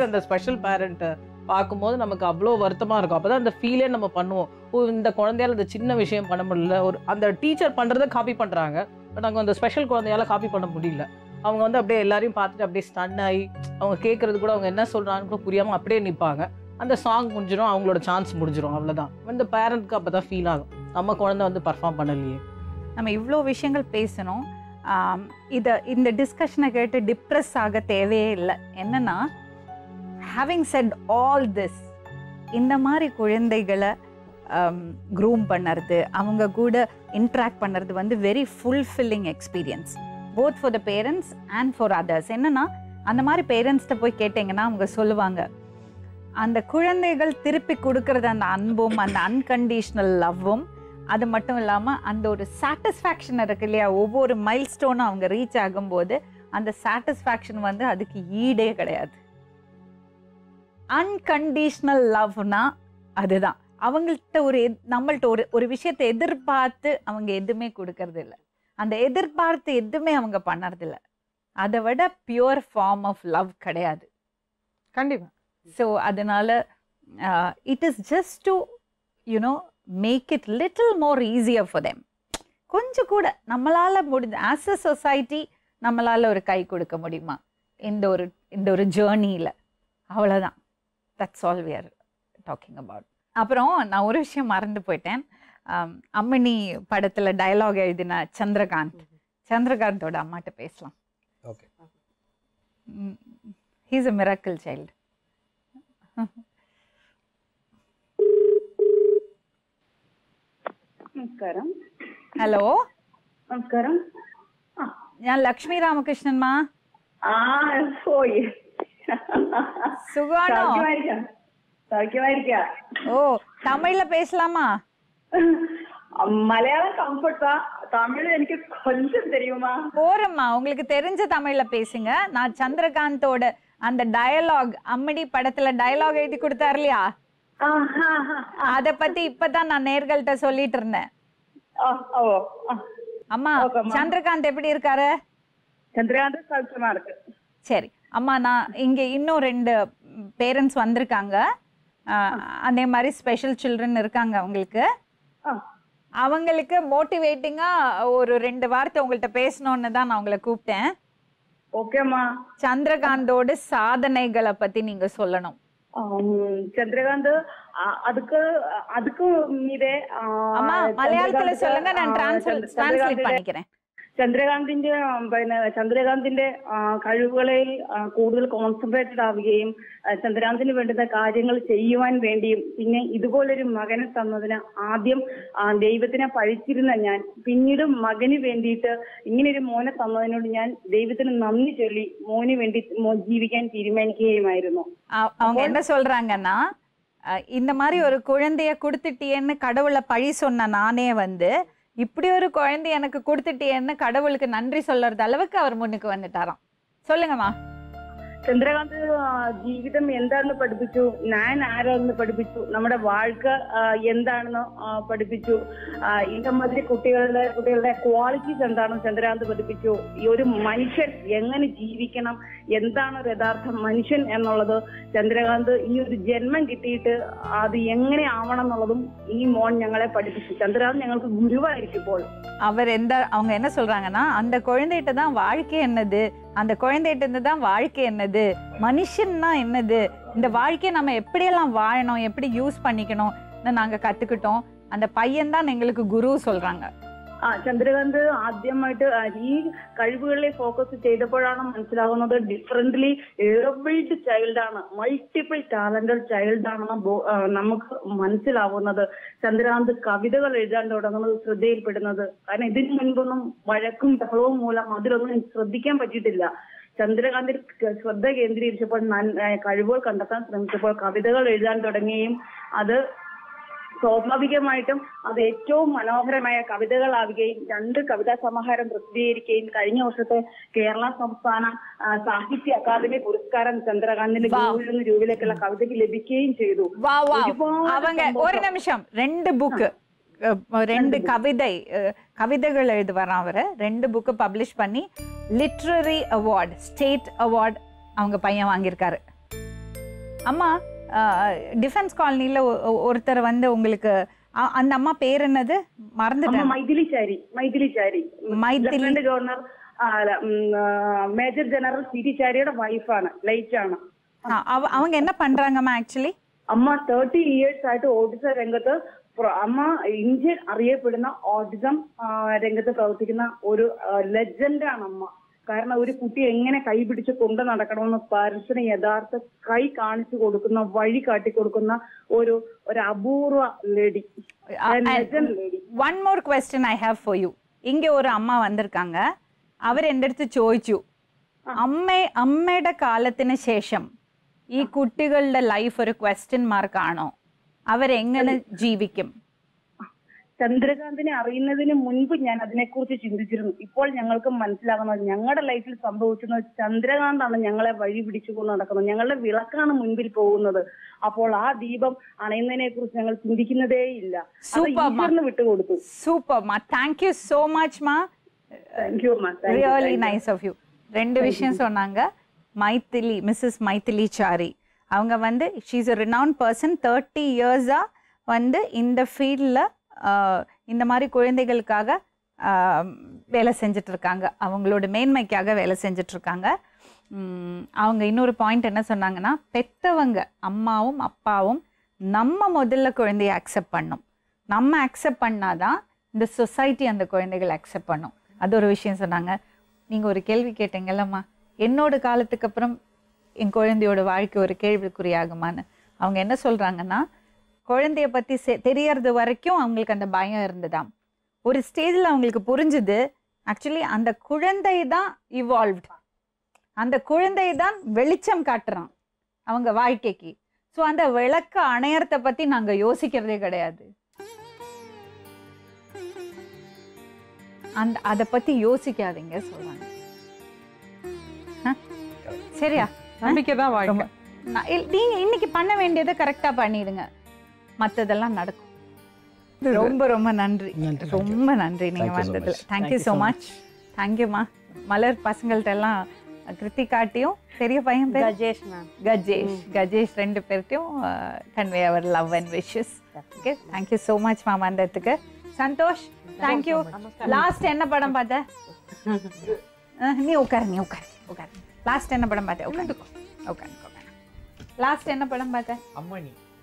அந்த ஸ்பெஷல் பேரண்ட் பார்க்கும்போது நமக்கு அவ்வளோ வருத்தமாக இருக்கும். அப்போ தான் அந்த ஃபீலே நம்ம பண்ணுவோம், ஓ இந்த குழந்தையால் அந்த சின்ன விஷயம் பண்ண முடியல, ஒரு அந்த டீச்சர் பண்ணுறத காப்பி பண்ணுறாங்க, பட் அவங்க அந்த ஸ்பெஷல் குழந்தையால் காப்பி பண்ண முடியல. அவங்க வந்து அப்படியே எல்லாரையும் பார்த்துட்டு அப்படியே ஸ்டன் ஆகி அவங்க கேட்குறது கூட அவங்க என்ன சொல்கிறாங்கன்னு கூட புரியாமல் அப்படியே நிற்பாங்க. அந்த சாங் முடிஞ்சிடும், அவங்களோட சான்ஸ் முடிஞ்சிடும், அவ்வளோதான். இந்த பேரண்ட்க்கு அப்போ தான் ஃபீல் ஆகும், நம்ம குழந்தை வந்து பர்ஃபார்ம் பண்ணலையே. நம்ம இவ்வளோ விஷயங்கள் பேசணும், இதை இந்த டிஸ்கஷனை கேட்டு டிப்ரெஸ் ஆக தேவையே இல்லை. என்னென்னா, having said all this, இந்த மாதிரி குழந்தைகளை க்ரூம் பண்ணுறது, அவங்க கூட இன்ட்ராக்ட் பண்ணுறது வந்து very fulfilling experience, both for the parents and for others. என்னென்னா, அந்த மாதிரி பேரண்ட்ஸ்கிட்ட போய் கேட்டிங்கன்னா அவங்க சொல்லுவாங்க, அந்த குழந்தைகள் திருப்பி கொடுக்கறது அந்த அன்பும் அந்த அன்கண்டிஷ்னல் லவ்வும், அது மட்டும் இல்லாமல் அந்த ஒரு சாட்டிஸ்ஃபேக்ஷன் இருக்கு இல்லையா, ஒவ்வொரு மைல் ஸ்டோனும் அவங்க ரீச் ஆகும்போது அந்த சாட்டிஸ்ஃபேக்ஷன் வந்து அதுக்கு ஈடே கிடையாது. அன்கண்டிஷ்னல் லவ்னா அதுதான். அவங்கள்ட்ட ஒரு நம்மள்ட்ட ஒரு ஒரு விஷயத்தை எதிர்பார்த்து அவங்க எதுவுமே கொடுக்கறது இல்லை, அந்த எதிர்பார்த்து எதுவுமே அவங்க பண்ணுறதில்லை. அதை விட பியூர் ஃபார்ம் ஆஃப் லவ் கிடையாது கண்டிப்பாக. ஸோ அதனால் it is just to you know make it little more easier for them. கொஞ்சம் கூட நம்மளால் முடிஞ்ச ஆஸ் அ சொசைட்டி நம்மளால் ஒரு கை கொடுக்க முடியுமா இந்த ஒரு ஜேர்னியில்? அவ்வளோதான். That's all we are talking about. அப்புறம் நான் ஒரு விஷயம் மறந்து போயிட்டேன். அம்மணி படத்தில் டயலாக் எழுதின சந்திரகாந்தோட அம்மாட்ட பேசலாம். Okay, he is a miracle child. నమస్కారం. హలో నమస్కారం. నేను లక్ష్మీ రామకృష్ణన్ మా. ఆ ఓయ్ సుగానో సౌఖ్యమైరికా? ఓ తమిళలో பேசலாமா? మలయాళం కంఫర్టా? తమిళం எனக்கு కొంచెం தெரியுமா? போறம்மா, உங்களுக்கு தெரிஞ்ச தமிழ்ல பேசுங்க. நான் சந்திரகாந்தோட அந்த டயலாக், அம்மடி படத்துல டயலாக் எழுதி கொடுத்தார் இல்லையா, அத பத்தி இப்பதான் நான் நேர்கள்ட்ட சொல்லிட்டு இருந்தேன். அம்மா, சந்திரகாந்த் எப்படி இருக்காரு? சந்திரகாந்த் சௌக்கியமா இருக்கு. சரி அம்மா, நான் இங்க இன்னும் 2 பேரண்ட்ஸ் வந்திருக்காங்க, அதே மாதிரி ஸ்பெஷல் சில்ட்ரன் இருக்காங்க. அவங்களுக்கு மோட்டிவேட்டிங்கா ஒரு 2 வார்த்தை உங்கள்கிட்ட பேசணும்னு தான் நான் உங்களை கூப்பிட்டேன். ஓகேம்மா. சந்திரகாந்தோட சாதனைகளை பத்தி நீங்க சொல்லணும். சந்திரகாந்த் அதுக்கும் இதே மலையாளத்துல சொல்லுங்க, நான் டிரான்ஸ்லேட் பண்ணிக்கிறேன். ചന്ദ്രകാന്തിന്റെ കഴിവുകളിൽ കൂടുതൽ കോൺസെൻട്രേറ്റഡ് ആവുകയും ചന്ദ്രകാന്തിന് വേണ്ടുന്ന കാര്യങ്ങൾ ചെയ്യുവാൻ വേണ്ടിയും, പിന്നെ ഇതുപോലൊരു മകനെ തന്നതിന് ആദ്യം ദൈവത്തിനെ പഴിച്ചിരുന്ന ഞാൻ, പിന്നീട് മകന് വേണ്ടിയിട്ട് ഇങ്ങനൊരു മോനെ തന്നതിനോട് ഞാൻ ദൈവത്തിന് നന്ദി ചൊല്ലി മോന് വേണ്ടി ജീവിക്കാൻ തീരുമാനിക്കുകയുമായിരുന്നു. എന്താ சொல்றாங்கன்னா, இந்த மாதிரி ஒரு குழந்தைய கொடுத்துட்டேன்னு கடவுளை பழி சொன்ன நானே வந்து இப்படி ஒரு குழந்தை எனக்கு கொடுத்துட்டேன்னு கடவுளுக்கு நன்றி சொல்றது அளவுக்கு அவர் முன்னுக்கு வந்துட்டாராம். சொல்லுங்கம்மா. ചന്ദ്രകാന്ത് ജീവിതം എന്താണെന്ന് പഠിപ്പിച്ചു, ഞാൻ ആരാണെന്ന് പഠിപ്പിച്ചു, നമ്മുടെ വാഴ്ക എന്താണെന്ന് പഠിപ്പിച്ചു, ഇതമാതിരി കുട്ടികളുടെ ക്വാളിറ്റീസ് എന്താണെന്ന് ചന്ദ്രകാന്ത് പഠിപ്പിച്ചു, ഈ ഒരു മനുഷ്യൻ എങ്ങനെ ജീവിക്കണം, എന്താണ് ഒരു യഥാർത്ഥ മനുഷ്യൻ എന്നുള്ളത് ചന്ദ്രകാന്ത് ഈ ഒരു ജന്മം കിട്ടിയിട്ട് അത് എങ്ങനെ ആവണം എന്നുള്ളതും ഈ മോൻ ഞങ്ങളെ പഠിപ്പിച്ചു. ചന്ദ്രകാന്ത് ഞങ്ങൾക്ക് ഗുരുവായിരിക്കും. ഇപ്പോൾ அவங்க என்ன சொல்றாங்கன்னா, அந்த குழந்தைகிட்ட தான் வாழ்க்கை என்னது, அந்த குழந்தைகிட்ட இருந்து தான் வாழ்க்கை என்னது, மனுஷன்னா என்னது, இந்த வாழ்க்கையை நம்ம எப்படியெல்லாம் வாழணும், எப்படி யூஸ் பண்ணிக்கணும்னு நாங்கள் கற்றுக்கிட்டோம். அந்த பையன் தான் எங்களுக்கு குரு சொல்கிறாங்க. ചന്ദ്രകാന്ത് ആദ്യമായിട്ട് ഈ കഴിവുകളിലെ ഫോക്കസ് ചെയ്തപ്പോഴാണ് മനസ്സിലാകുന്നത് ഡിഫറൻ്റ്ലി ഏബിൾഡ് ചൈൽഡാണ്, മൾട്ടിപ്പിൾ ടാലന്റഡ് ചൈൽഡാണെന്ന് നമുക്ക് മനസ്സിലാവുന്നത് ചന്ദ്രകാന്ത് കവിതകൾ എഴുതാൻ തുടങ്ങുന്നത് ശ്രദ്ധയിൽപ്പെടുന്നത്. കാരണം ഇതിനു മുൻപൊന്നും വഴക്കും ബഹളവും മൂലം അതിലൊന്നും ശ്രദ്ധിക്കാൻ പറ്റിയിട്ടില്ല. ചന്ദ്രകാന്തിൽ ശ്രദ്ധ കേന്ദ്രീകരിച്ചപ്പോൾ കഴിവുകൾ കണ്ടെത്താൻ ശ്രമിച്ചപ്പോൾ കവിതകൾ എഴുതാൻ തുടങ്ങുകയും അത് സ്വാഭാവികമായിട്ടും അത് ഏറ്റവും മനോഹരമായ കവിതകളാവുകയും 2 കവിതാ സമാഹാരം പ്രസിദ്ധീകരിക്കുകയും കഴിഞ്ഞ വർഷത്തെ കേരള സംസ്ഥാന സാഹിത്യ അക്കാദമി പുരസ്കാരം ചന്ദ്രകാന്തിന്റെ ഗുരുവിൽ രൂപത്തിലുള്ള കവിതയ്ക്ക് ലഭിക്കുകയും ചെയ്തു. ഒരു നിമിഷം 2 ബുക്ക് 2 കവിതകൾ എഴുതുവാൻ അവര് 2 ബുക്ക് പബ്ലിഷ് പണി ലിറ്റററി അവാർഡ് സ്റ്റേറ്റ് അവാർഡ് அவங்க பையன் வாங்கியிருக்காரு. அம்மா, டிஃபென்ஸ் காலனில ஒருத்தர் வந்து உங்களுக்கு அந்த அம்மா பேர் என்னது மறந்துட்டேன். அம்மா Mythili Chari lieutenant governor major general CD சாரியோட வைஃப் ആണ് லைட் ആണ്. அவங்க என்ன பண்றாங்கமா ஆக்சுவலி? அம்மா 30 இயர்ஸ் ആയിട്ട് ഓട്ടിസം രംഗത്ത് അമ്മ ഇന്ത്യൻ അറിയപ്പെടുന്ന ഓട്ടിസം രംഗത്ത് പ്രവർത്തിക്കുന്ന ഒരു ലെജൻഡാണ് അമ്മ. കാരണം ഒരു കുട്ടി എങ്ങനെ കൈ പിടിച്ച് കൊണ്ടു നടക്കണമെന്ന് പാരൻസിന് യഥാർത്ഥ കൈ കാണിച്ചു കൊടുക്കുന്ന വഴി കാട്ടിക്കൊടുക്കുന്ന ഒരു ഒരു അപൂർവ lady, legend lady. One more question I have for you. ഇങ്ങേ ഒരു അമ്മ വന്നിരിക്കാങ്ക, അവരെന്റെ അടുത്ത് ചോദിച്ചു അമ്മയുടെ കാലത്തിന് ശേഷം ഈ കുട്ടികളുടെ ലൈഫ് ഒരു ക്വസ്റ്റ്യൻ മാർക്കാണോ, അവരെങ്ങനെ ജീവിക്കും? ചന്ദ്രകാന്തിനെ അറിയുന്നതിന് മുൻപ് ഞാൻ അതിനെക്കുറിച്ച് ചിന്തിച്ചിരുന്നു. ഇപ്പോൾ ഞങ്ങൾക്ക് മനസ്സിലാകുന്നത് ഞങ്ങളുടെ ലൈഫിൽ സംഭവിച്ചിരുന്നത് ചന്ദ്രകാന്താണ് ഞങ്ങളെ വഴി പിടിച്ചു കൊണ്ട് നടക്കുന്നത്, ഞങ്ങളുടെ വിളക്കാണ് മുൻപിൽ പോകുന്നത്. അപ്പോൾ ആ ദീപം അണയുന്നതിനെ കുറിച്ച് ഞങ്ങൾ ചിന്തിക്കുന്നതേ ഇല്ല, അത് വിട്ടുകൊടുത്തു. സൂപ്പർ മാ, താങ്ക് യു സോ മച്ച് മാ. Thank you ma, thank you, really nice of you. Rendu vishayam sonanga. Maithili, Mrs. Maithili Chari, avanga vande she is a renowned person. 30 years a vande inda field la indha mari koyendaigalukkaga vela senjitirukanga, avangaloda meenmaikkaga vela senjitirukanga. Avanga innoru point enna sonnanga na pettavanga ammavum appavum namma modalla koyendai accept pannum, namma accept pannada இந்த சொசைட்டி அந்த குழந்தைகளை அக்செப்ட் பண்ணும். அது ஒரு விஷயம் சொன்னாங்க. நீங்கள் ஒரு கேள்வி கேட்டீங்களம்மா, என்னோட காலத்துக்கு அப்புறம் என் குழந்தையோட வாழ்க்கை ஒரு கேள்விக்குறியாகுமான்னு. அவங்க என்ன சொல்கிறாங்கன்னா, குழந்தைய பற்றி தெரியறது வரைக்கும் அவங்களுக்கு அந்த பயம் இருந்ததாம். ஒரு ஸ்டேஜில் அவங்களுக்கு புரிஞ்சுது ஆக்சுவலி அந்த குழந்தை தான் இவால்வ்ட், அந்த குழந்தை தான் வெளிச்சம் காட்டுறான் அவங்க வாழ்க்கைக்கு. ஸோ அந்த விளக்க அணையத்தை பற்றி நாங்கள் யோசிக்கிறதே கிடையாது. அந்த அதை பற்றி யோசிக்காதீங்க சொல்லுவாங்க. சரியா? நம்பிக்கை தான் வாழ்க்கை. நீங்கள் இன்னைக்கு பண்ண வேண்டியதை கரெக்டாக பண்ணிடுங்க, மற்றதெல்லாம் நடக்கும். ரொம்ப ரொம்ப நன்றி, ரொம்ப நன்றி நீங்கள் வந்ததில். Thank you so much. தேங்க்யூம்மா. மலர் பசங்கள்ட்ட எல்லாம் கிருத்தி காட்டியும் பெரிய பையன் பேர் கஜேஷ் மேம், கஜேஷ் ரெண்டு பேர்கிட்டையும் convey our love and wishes. Okay, thank you so much மா வந்ததுக்கு. சந்தோஷ், தேங்க்யூ. லாஸ்ட் என்ன படம் பார்த்த? நீ உட்காரு, நீ உட்காரு, உட்காரு. லாஸ்ட் என்ன படம் பார்த்த? உட்காந்துக்கோ, உட்காந்துக்கோ. லாஸ்ட் என்ன படம் பார்த்த? அம்மணி.